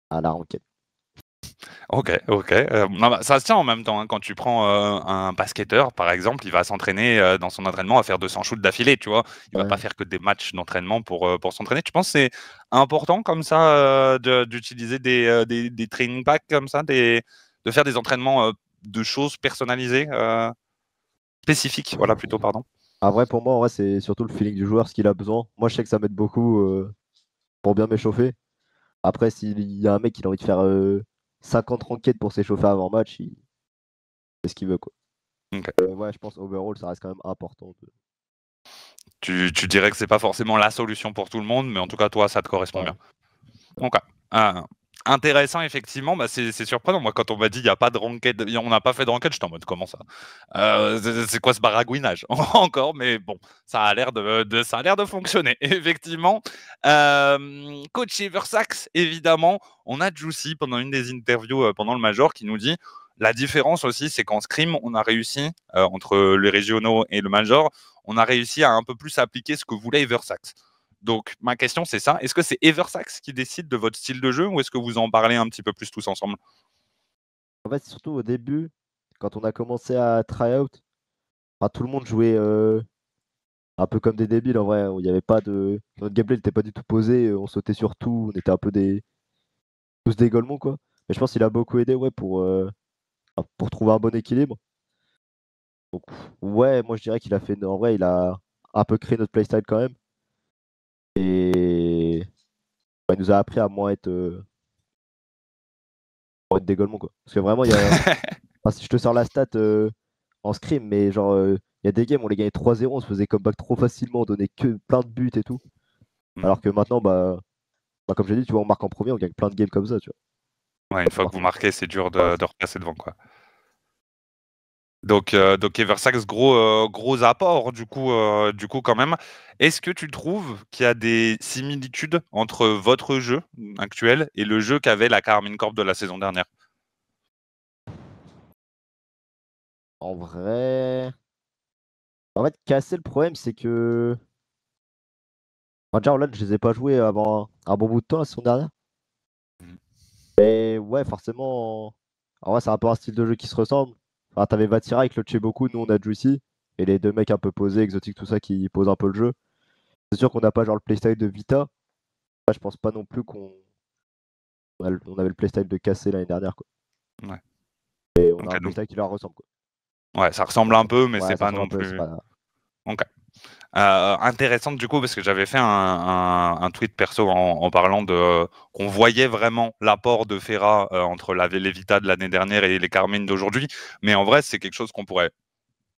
à la enquête. Ok. Non, bah, ça se tient en même temps. Hein. Quand tu prends un basketteur, par exemple, il va s'entraîner dans son entraînement à faire 200 shoots d'affilée, tu vois. Il va pas faire que des matchs d'entraînement pour s'entraîner. Tu penses que c'est important comme ça d'utiliser des training packs comme ça, de faire des entraînements de choses personnalisées, spécifiques, voilà plutôt, pardon. Ah vrai, pour moi, en vrai, c'est surtout le feeling du joueur, ce qu'il a besoin. Moi, je sais que ça m'aide beaucoup pour bien m'échauffer. Après, s'il y a un mec qui a envie de faire 50 ranked pour s'échauffer avant match, il fait ce qu'il veut quoi. Okay. Ouais, je pense overall ça reste quand même important. Tu dirais que c'est pas forcément la solution pour tout le monde, mais en tout cas toi ça te correspond bien. Donc intéressant effectivement, bah, c'est surprenant. Moi quand on m'a dit il n'y a pas de ranked, on n'a pas fait de ranked, j'étais en mode comment ça c'est quoi ce baragouinage? Encore, mais bon, ça a l'air de fonctionner, effectivement. Coach Eversax, évidemment, on a Juicy pendant une des interviews pendant le Major qui nous dit la différence aussi, c'est qu'en scrim, on a réussi, entre les régionaux et le Major, on a réussi à un peu plus appliquer ce que voulait Eversax. Donc, ma question, c'est ça. Est-ce que c'est Eversax qui décide de votre style de jeu ou est-ce que vous en parlez un petit peu plus tous ensemble? En fait, surtout au début, quand on a commencé à try-out, enfin, tout le monde jouait un peu comme des débiles. En vrai, il n'y avait pas de... Notre gameplay n'était pas du tout posé. On sautait sur tout. On était un peu tous des golemons, quoi. Mais je pense qu'il a beaucoup aidé pour trouver un bon équilibre. Donc, ouais, moi, je dirais qu'il a fait... En vrai, il a un peu créé notre playstyle quand même. Et bah, il nous a appris à moins être des golemons quoi. Parce que vraiment il y a enfin, si je te sors la stat en scrim, mais genre il y a des games où on les gagnait 3-0, on se faisait comeback trop facilement, on donnait que plein de buts et tout. Alors que maintenant bah comme j'ai dit, tu vois, on marque en premier, on gagne plein de games comme ça, tu vois. Ouais, une fois que vous marquez, c'est dur de repasser devant quoi. Donc Eversax, gros apport du coup quand même. Est-ce que tu trouves qu'il y a des similitudes entre votre jeu actuel et le jeu qu'avait la Karmine Corp de la saison dernière? En vrai... En fait, KC, le problème, c'est que... Déjà, en LAN, je les ai pas joués avant un bon bout de temps, la saison dernière. Mais ouais, forcément... En vrai, c'est un peu un style de jeu qui se ressemble. Enfin, t'avais Vatira qui clutchait beaucoup, nous on a Juicy. Et les deux mecs un peu posés, exotiques, tout ça, qui posent un peu le jeu. C'est sûr qu'on n'a pas genre le playstyle de Vita. Enfin, je pense pas non plus qu'on... On avait le playstyle de KC l'année dernière, quoi. Ouais. Et on a un playstyle qui leur ressemble, quoi. Ouais, ça ressemble un peu, mais ouais, c'est pas non plus... Pas... Ok. Intéressante du coup, parce que j'avais fait un tweet perso en parlant de qu'on voyait vraiment l'apport de Ferra entre la Vita de l'année dernière et les Karmine d'aujourd'hui, mais en vrai c'est quelque chose qu'on pourrait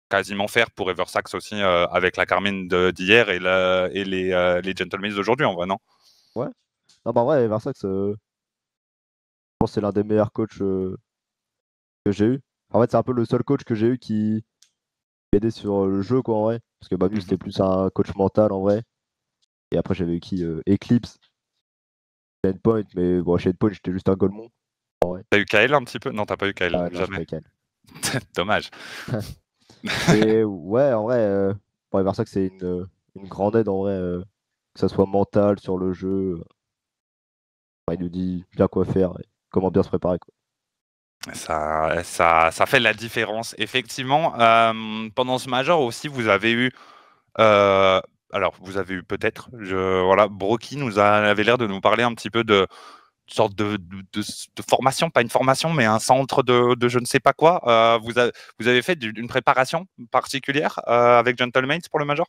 quasiment faire pour Eversax aussi avec la Karmine d'hier et les Gentle Mates d'aujourd'hui en vrai, non? Ouais, non, bah ouais, Eversax je pense c'est l'un des meilleurs coachs que j'ai eu. En fait c'est un peu le seul coach que j'ai eu qui aidé sur le jeu quoi en vrai. Parce que Babu c'était plus un coach mental en vrai. Et après j'avais eu qui Eclipse, Endpoint, mais bon chez Endpoint j'étais juste un golemon. T'as eu KL un petit peu? Non, t'as pas eu KL, ah, jamais. Dommage. Et ouais en vrai, pour les Versailles c'est une grande aide en vrai, que ça soit mental sur le jeu. Enfin, il nous dit bien quoi faire et comment bien se préparer quoi. Ça fait la différence. Effectivement, pendant ce Major aussi, vous avez eu... alors, vous avez eu peut-être... Voilà, Brocky avait l'air de nous parler un petit peu de sorte de formation, pas une formation, mais un centre de je ne sais pas quoi. Vous avez fait une préparation particulière avec Gentle Mates pour le Major?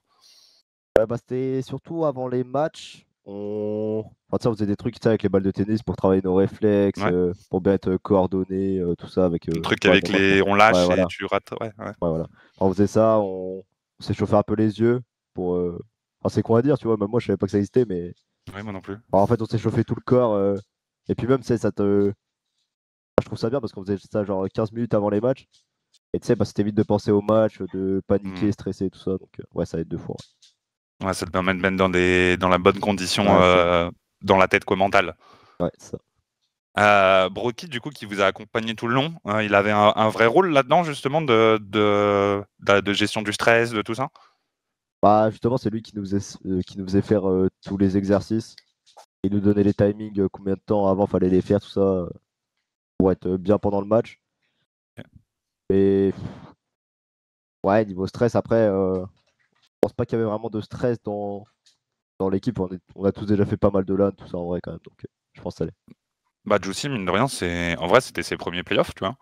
Bah, c'était surtout avant les matchs. Enfin, ça, on faisait des trucs avec les balles de tennis pour travailler nos réflexes, ouais. Pour bien être coordonnés, tout ça. Avec le truc avec les... On lâche, ouais, et voilà. Tu rates. Ouais. Ouais, voilà. On faisait ça, on s'est chauffé un peu les yeux. Pour, enfin, c'est con à dire, tu vois. Même moi, je savais pas que ça existait, mais... Oui, moi non plus. Enfin, en fait, on s'est chauffé tout le corps. Et puis même, tu sais, ça te... Enfin, je trouve ça bien parce qu'on faisait ça genre 15 minutes avant les matchs. Et tu sais, bah, c'était vite de penser au match, de paniquer, stresser, tout ça. Donc, ouais, ça aide deux fois. Ouais. Ouais, ça te permet de mettre dans la bonne condition, ouais, dans la tête quoi, mentale. Ouais, ça. Brocky, du coup, qui vous a accompagné tout le long, il avait un vrai rôle là-dedans, justement, de gestion du stress, de tout ça? Bah, justement, c'est lui qui nous faisait faire tous les exercices. Il nous donnait les timings, combien de temps avant fallait les faire, tout ça, pour être bien pendant le match. Okay. Et ouais, niveau stress, après... Je pense pas qu'il y avait vraiment de stress dans l'équipe. On a tous déjà fait pas mal de LAN, tout ça en vrai quand même, donc je pense que ça allait. Bah Juicy, mine de rien, en vrai c'était ses premiers playoffs, tu vois.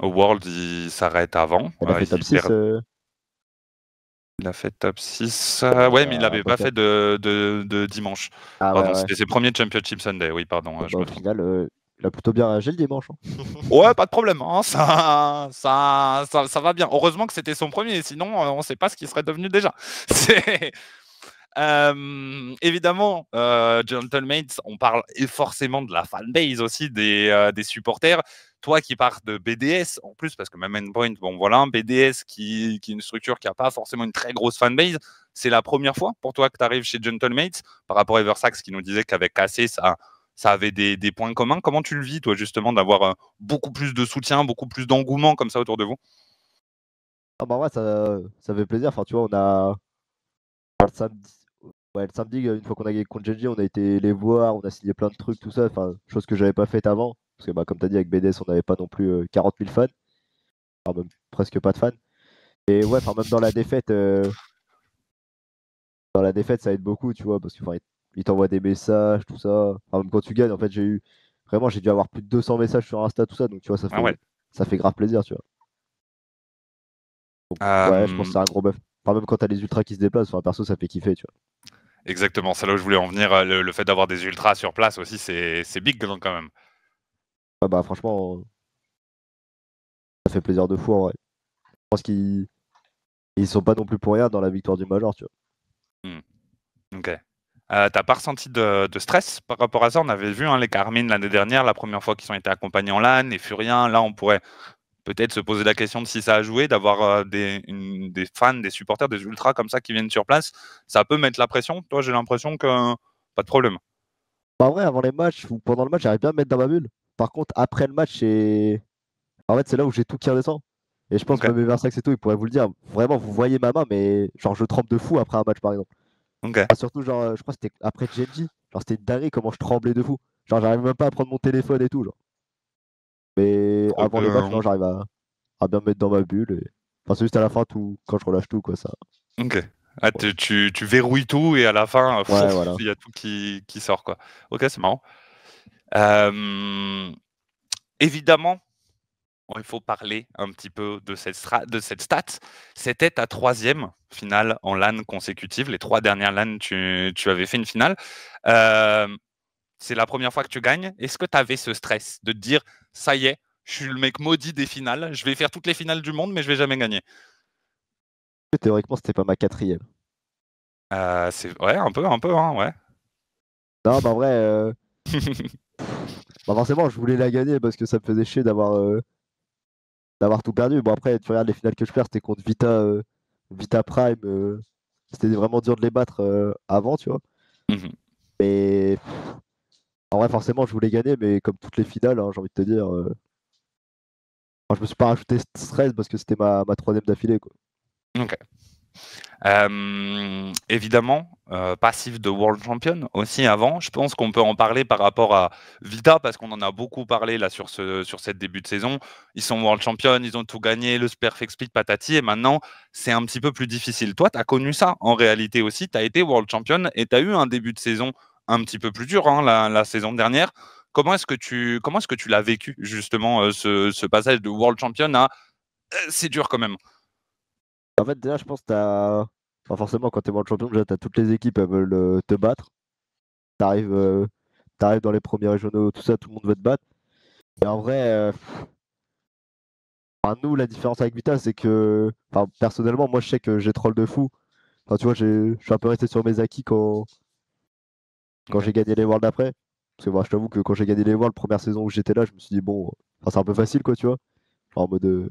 Au World, il s'arrête avant. Il a fait top 6. Il a fait top 6. Ouais, mais il n'avait pas fait de dimanche. Ah, pardon, ouais, c'était ses premiers Championship Sunday, oui, pardon. Bah, je me trompe. Au final, il a plutôt bien réagi le dimanche. Hein. Ouais, pas de problème, hein. Ça va bien. Heureusement que c'était son premier, sinon on ne sait pas ce qu'il serait devenu déjà. Évidemment, Gentle Mates, on parle forcément de la fanbase aussi, des supporters. Toi qui pars de BDS, en plus, parce que même Endpoint, bon voilà, un BDS qui est une structure qui n'a pas forcément une très grosse fanbase, c'est la première fois pour toi que tu arrives chez Gentle Mates, par rapport à Eversax qui nous disait qu'avec KC, ça avait des points communs. Comment tu le vis, toi, justement, d'avoir beaucoup plus de soutien, beaucoup plus d'engouement comme ça autour de vous? Ah bah ouais, ça fait plaisir. Enfin, tu vois, on a... Le samedi, une fois qu'on a gagné contre Genji, on a été les voir, on a signé plein de trucs, tout ça. Enfin, chose que j'avais pas faite avant. Parce que, bah, comme tu as dit, avec BDS, on n'avait pas non plus 40 000 fans. Enfin, même presque pas de fans. Et ouais, enfin, même dans la défaite... Dans la défaite, ça aide beaucoup, tu vois, parce que... Il t'envoie des messages, tout ça. Enfin, même quand tu gagnes, en fait, j'ai dû avoir plus de 200 messages sur Insta, tout ça. Donc, tu vois, ça fait, ça fait grave plaisir, tu vois. Donc, ouais, je pense que c'est un gros bœuf. Enfin, même quand t'as les ultras qui se déplacent, enfin, perso, ça fait kiffer, tu vois. Exactement, c'est là où je voulais en venir. Le fait d'avoir des ultras sur place aussi, c'est big, donc, quand même. Ouais, bah, franchement, ça fait plaisir de fou, en vrai. Je pense qu'ils sont pas non plus pour rien dans la victoire du Major, tu vois. Ok. T'as pas ressenti de stress par rapport à ça? On avait vu, hein, les Karmine l'année dernière, la première fois qu'ils ont été accompagnés en LAN, et Furia. Là, on pourrait peut-être se poser la question de si ça a joué, d'avoir des fans, des supporters, des ultras comme ça qui viennent sur place. Ça peut mettre la pression. Toi, j'ai l'impression que pas de problème. Bah ouais, avant les matchs ou pendant le match, j'arrive bien à me mettre dans ma bulle. Par contre, après le match, en fait, c'est là où j'ai tout qui redescend. Et je pense que même Eversax et tout, il pourrait vous le dire. Vraiment, vous voyez ma main, mais genre je tremble de fou après un match par exemple. Ah, surtout, genre, je crois que c'était après Genji. Genre, c'était dingue comment je tremblais de fou. Genre, j'arrive même pas à prendre mon téléphone et tout. Genre. Mais avant les matchs, j'arrive à bien me mettre dans ma bulle. Et... Enfin, c'est juste à la fin, tout quand je relâche tout, quoi. Ça. Ok. Ah, ouais. tu verrouilles tout et à la fin, ouais, voilà. Il y a tout qui sort, quoi. Ok, c'est marrant. Évidemment, il faut parler un petit peu de cette stat. C'était ta 3e finale en LAN consécutive. Les 3 dernières LAN, tu avais fait une finale. C'est la première fois que tu gagnes. Est-ce que tu avais ce stress de te dire « ça y est, je suis le mec maudit des finales, je vais faire toutes les finales du monde, mais je vais jamais gagner ». Théoriquement, c'était pas ma 4e. Ouais, un peu, hein, ouais. Non, bah en vrai, bah forcément, je voulais la gagner parce que ça me faisait chier d'avoir tout perdu. Bon, après, tu regardes les finales que je perds, c'était contre Vita Prime. C'était vraiment dur de les battre avant, tu vois. Mais en vrai, forcément, je voulais gagner, mais comme toutes les finales, hein, j'ai envie de te dire, je me suis pas rajouté stress parce que c'était ma 3e d'affilée, quoi. Ok. Évidemment, passif de World Champion aussi avant. Je pense qu'on peut en parler par rapport à Vita parce qu'on en a beaucoup parlé là sur cette début de saison. Ils sont World Champion, ils ont tout gagné, le Perfect Split patati, et maintenant c'est un petit peu plus difficile. Toi, tu as connu ça en réalité aussi. Tu as été World Champion et tu as eu un début de saison un petit peu plus dur, hein, la saison dernière. Comment est-ce que tu l'as vécu justement ce passage de World Champion à c'est dur quand même? En fait, déjà, je pense que t'as. Enfin, forcément, quand t'es World Champion, déjà, t'as toutes les équipes, elles veulent te battre. T'arrives dans les premiers régionaux, tout ça, tout le monde veut te battre. Et en vrai, enfin, nous, la différence avec Vita, c'est que. Enfin, personnellement, moi, je sais que j'ai troll de fou. Enfin, tu vois, je suis un peu resté sur mes acquis quand j'ai gagné les Worlds après. Parce que moi, je t'avoue que quand j'ai gagné les Worlds, première saison où j'étais là, je me suis dit, bon, enfin, c'est un peu facile, quoi, tu vois. Enfin, en mode.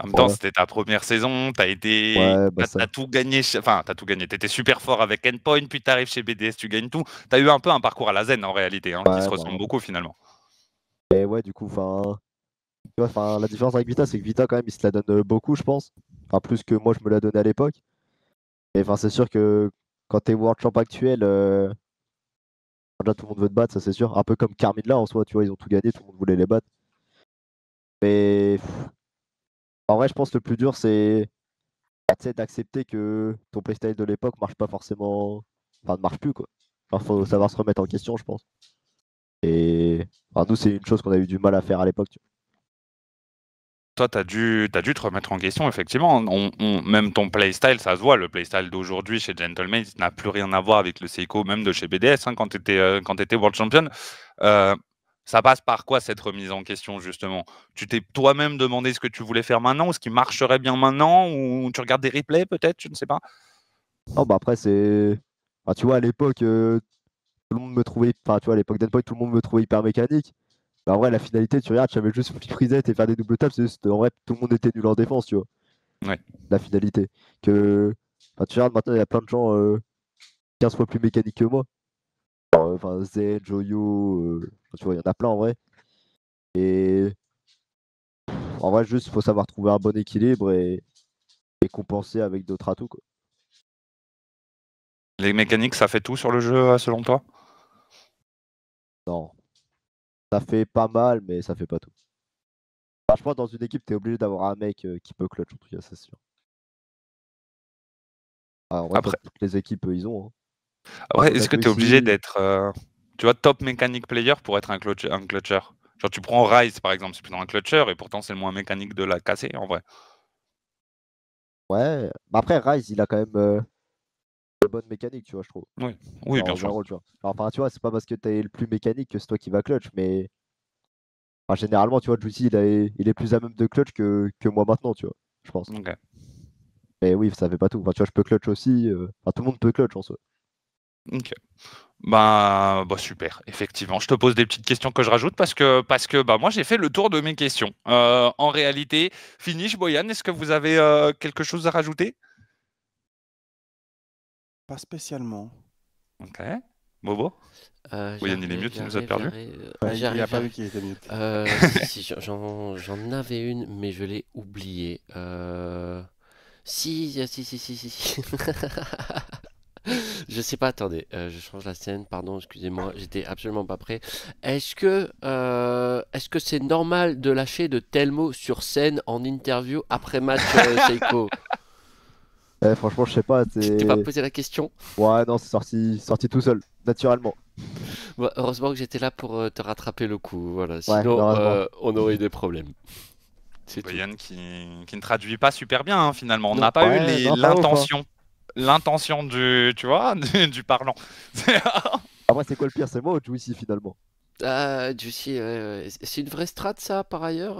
En même temps, c'était ta première saison, t'as été, ouais, bah t'as tout gagné, enfin t'as tout gagné, t'étais super fort avec Endpoint, puis t'arrives chez BDS, tu gagnes tout. T'as eu un peu un parcours à la zen en réalité, hein, ouais, qui se ressemble beaucoup finalement. Et ouais, du coup, enfin, la différence avec Vita, c'est que Vita quand même, il se la donne beaucoup, je pense, enfin plus que moi je me la donnais à l'époque. Et enfin, c'est sûr que quand t'es World Champ actuel, déjà tout le monde veut te battre, ça c'est sûr. Un peu comme Karmine là en soi, tu vois, ils ont tout gagné, tout le monde voulait les battre. Mais en vrai, je pense que le plus dur, c'est d'accepter que ton playstyle de l'époque marche pas forcément. Enfin, ne marche plus, quoi. Il faut savoir se remettre en question, je pense. Et enfin, nous, c'est une chose qu'on a eu du mal à faire à l'époque. Toi, t'as dû te remettre en question, effectivement. Même ton playstyle, ça se voit. Le playstyle d'aujourd'hui chez Gentle Mates n'a plus rien à voir avec le Seikoo, même de chez BDS, hein, quand tu étais, World Champion. Ça passe par quoi cette remise en question, justement? Tu t'es toi-même demandé ce que tu voulais faire maintenant, ou ce qui marcherait bien maintenant, ou tu regardes des replays peut-être, je ne sais pas. Non, bah après, c'est. Enfin, tu vois, à l'époque, tout le monde me trouvait. Enfin, tu vois, à l'époque d'Endpoint, tout le monde me trouvait hyper mécanique. Bah, en vrai, la finalité, tu regardes, j'avais juste flip reset et faire des double taps. En vrai, tout le monde était nul en défense, tu vois. Ouais. La finalité. Que. Enfin, tu regardes, maintenant, il y a plein de gens 15 fois plus mécaniques que moi. Enfin, Z, Joyo. Tu vois, il y en a plein en vrai. Et en vrai, juste, il faut savoir trouver un bon équilibre et compenser avec d'autres atouts, quoi. Les mécaniques, ça fait tout sur le jeu, selon toi? Non. Ça fait pas mal, mais ça fait pas tout. Enfin, je pense que dans une équipe, tu es obligé d'avoir un mec qui peut clutch, en tout cas, c'est sûr. Alors, en vrai, après, toutes les équipes, ils ont. Hein. Après, est-ce que tu es obligé d'être... Tu vois, top mécanique player pour être un clutcher. Genre, tu prends Rise par exemple, c'est plutôt un clutcher et pourtant c'est le moins mécanique de la KC en vrai. Ouais, bah après Rise il a quand même une bonne mécanique, tu vois, je trouve. Oui, oui, bien sûr. Rôle, tu vois. Alors, enfin, tu vois, c'est pas parce que t'es le plus mécanique que c'est toi qui va clutch, mais enfin, généralement, tu vois, Juicy il est plus à même de clutch que moi maintenant, tu vois, je pense. Ok. Mais oui, ça fait pas tout. Enfin, tu vois, je peux clutch aussi. Enfin, tout le monde peut clutch en soi. Ok. Bah super, effectivement. Je te pose des petites questions que je rajoute parce que bah, moi j'ai fait le tour de mes questions. En réalité, Finish, Boyan, est-ce que vous avez quelque chose à rajouter? Pas spécialement. Ok. Bobo? Yann il est mute, il nous a perdu. Il n'a pas vu qu'il était mute. Si, j'en avais une, mais je l'ai oubliée. Si. Je sais pas, attendez, je change la scène, pardon, excusez-moi, j'étais absolument pas prêt. Est-ce que c'est normal de lâcher de tels mots sur scène en interview après match Seikoo? Franchement, je sais pas. Tu t'es pas posé la question? Ouais, non, c'est sorti tout seul, naturellement. Bon, heureusement que j'étais là pour te rattraper le coup, voilà, sinon on aurait eu des problèmes. Boyan qui ne traduit pas super bien, hein, finalement. On n'a pas eu l'intention. L'intention du parlant. Ah, moi, c'est quoi le pire? C'est moi ou Juicy finalement? Juicy, c'est une vraie strat, ça, par ailleurs.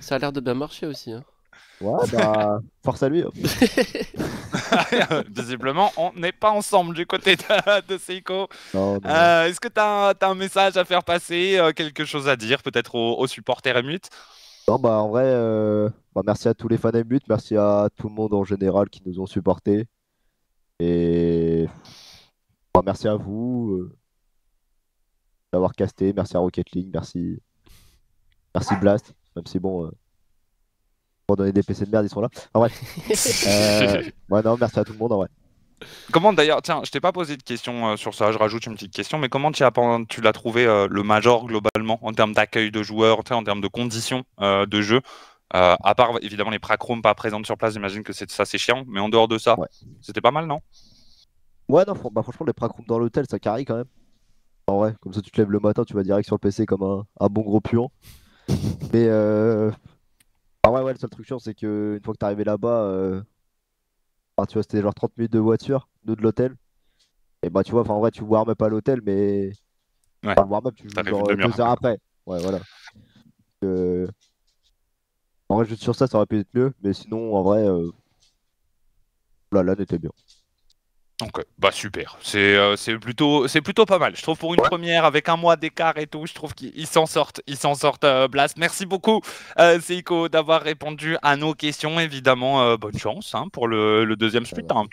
Ça a l'air de bien marcher aussi. Hein. Ouais, bah, force à lui. Hein. Visiblement, on n'est pas ensemble du côté de Seikoo. Est-ce que tu as un message à faire passer, quelque chose à dire, peut-être aux supporters Mute? Non, bah, en vrai, merci à tous les fans Mute, merci à tout le monde en général qui nous ont supportés. Et bah, merci à vous d'avoir casté, merci à Rocket League, merci Blast, même si bon, pour donner des PC de merde, ils sont là. En vrai, ouais, non, merci à tout le monde en vrai. Comment d'ailleurs, tiens, je t'ai pas posé de question sur ça, je rajoute une petite question, mais comment tu l'as trouvé le Major globalement en termes d'accueil de joueurs, en termes de conditions de jeu, à part évidemment les pracrooms pas présentes sur place, j'imagine que ça c'est chiant, mais en dehors de ça, c'était pas mal, non? Ouais, non, bah, franchement, les pracrooms dans l'hôtel ça carie quand même. En vrai, comme ça tu te lèves le matin, tu vas direct sur le PC comme un bon gros puant. Mais ah ouais, le seul truc chiant c'est qu'une fois que t'es arrivé là-bas, tu vois, c'était genre 30 minutes de voiture, nous de l'hôtel. Et bah, tu vois, en vrai, tu warm up à l'hôtel, mais. Ouais. Enfin, warm up, tu joues genre 2 heures après. Ouais, voilà. En vrai, juste sur ça, ça aurait pu être mieux, mais sinon, en vrai, là, on était bien. Ok, bah super, c'est plutôt pas mal, je trouve, pour une première avec 1 mois d'écart et tout, je trouve qu'ils s'en sortent Blast. Merci beaucoup Seikoo d'avoir répondu à nos questions, évidemment, bonne chance hein, pour le deuxième split, hein,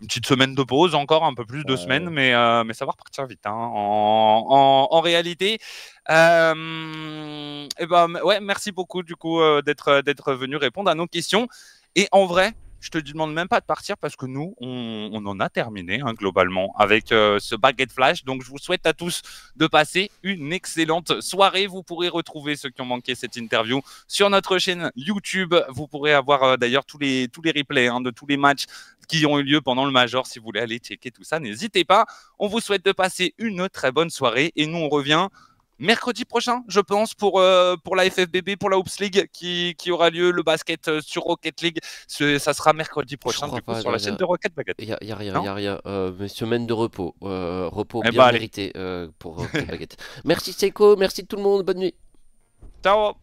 une petite semaine de pause encore, un peu plus 2 semaines, mais ça va repartir vite hein, en réalité. Et bah, ouais, merci beaucoup du coup d'être venu répondre à nos questions, et en vrai, je te demande même pas de partir parce que nous, on en a terminé hein, globalement avec ce Baguette Flash. Donc, je vous souhaite à tous de passer une excellente soirée. Vous pourrez retrouver ceux qui ont manqué cette interview sur notre chaîne YouTube. Vous pourrez avoir d'ailleurs tous les replays hein, de tous les matchs qui ont eu lieu pendant le Major. Si vous voulez aller checker tout ça, n'hésitez pas. On vous souhaite de passer une très bonne soirée et nous, on revient mercredi prochain, je pense, pour la FFBB, pour la Hoops League qui aura lieu, le basket sur Rocket League. Ça sera mercredi prochain du coup, sur la chaîne de Rocket Baguette. Il n'y a rien. Mais semaine de repos. Repos bien mérité pour Baguette. Merci Seikoo, merci tout le monde. Bonne nuit. Ciao.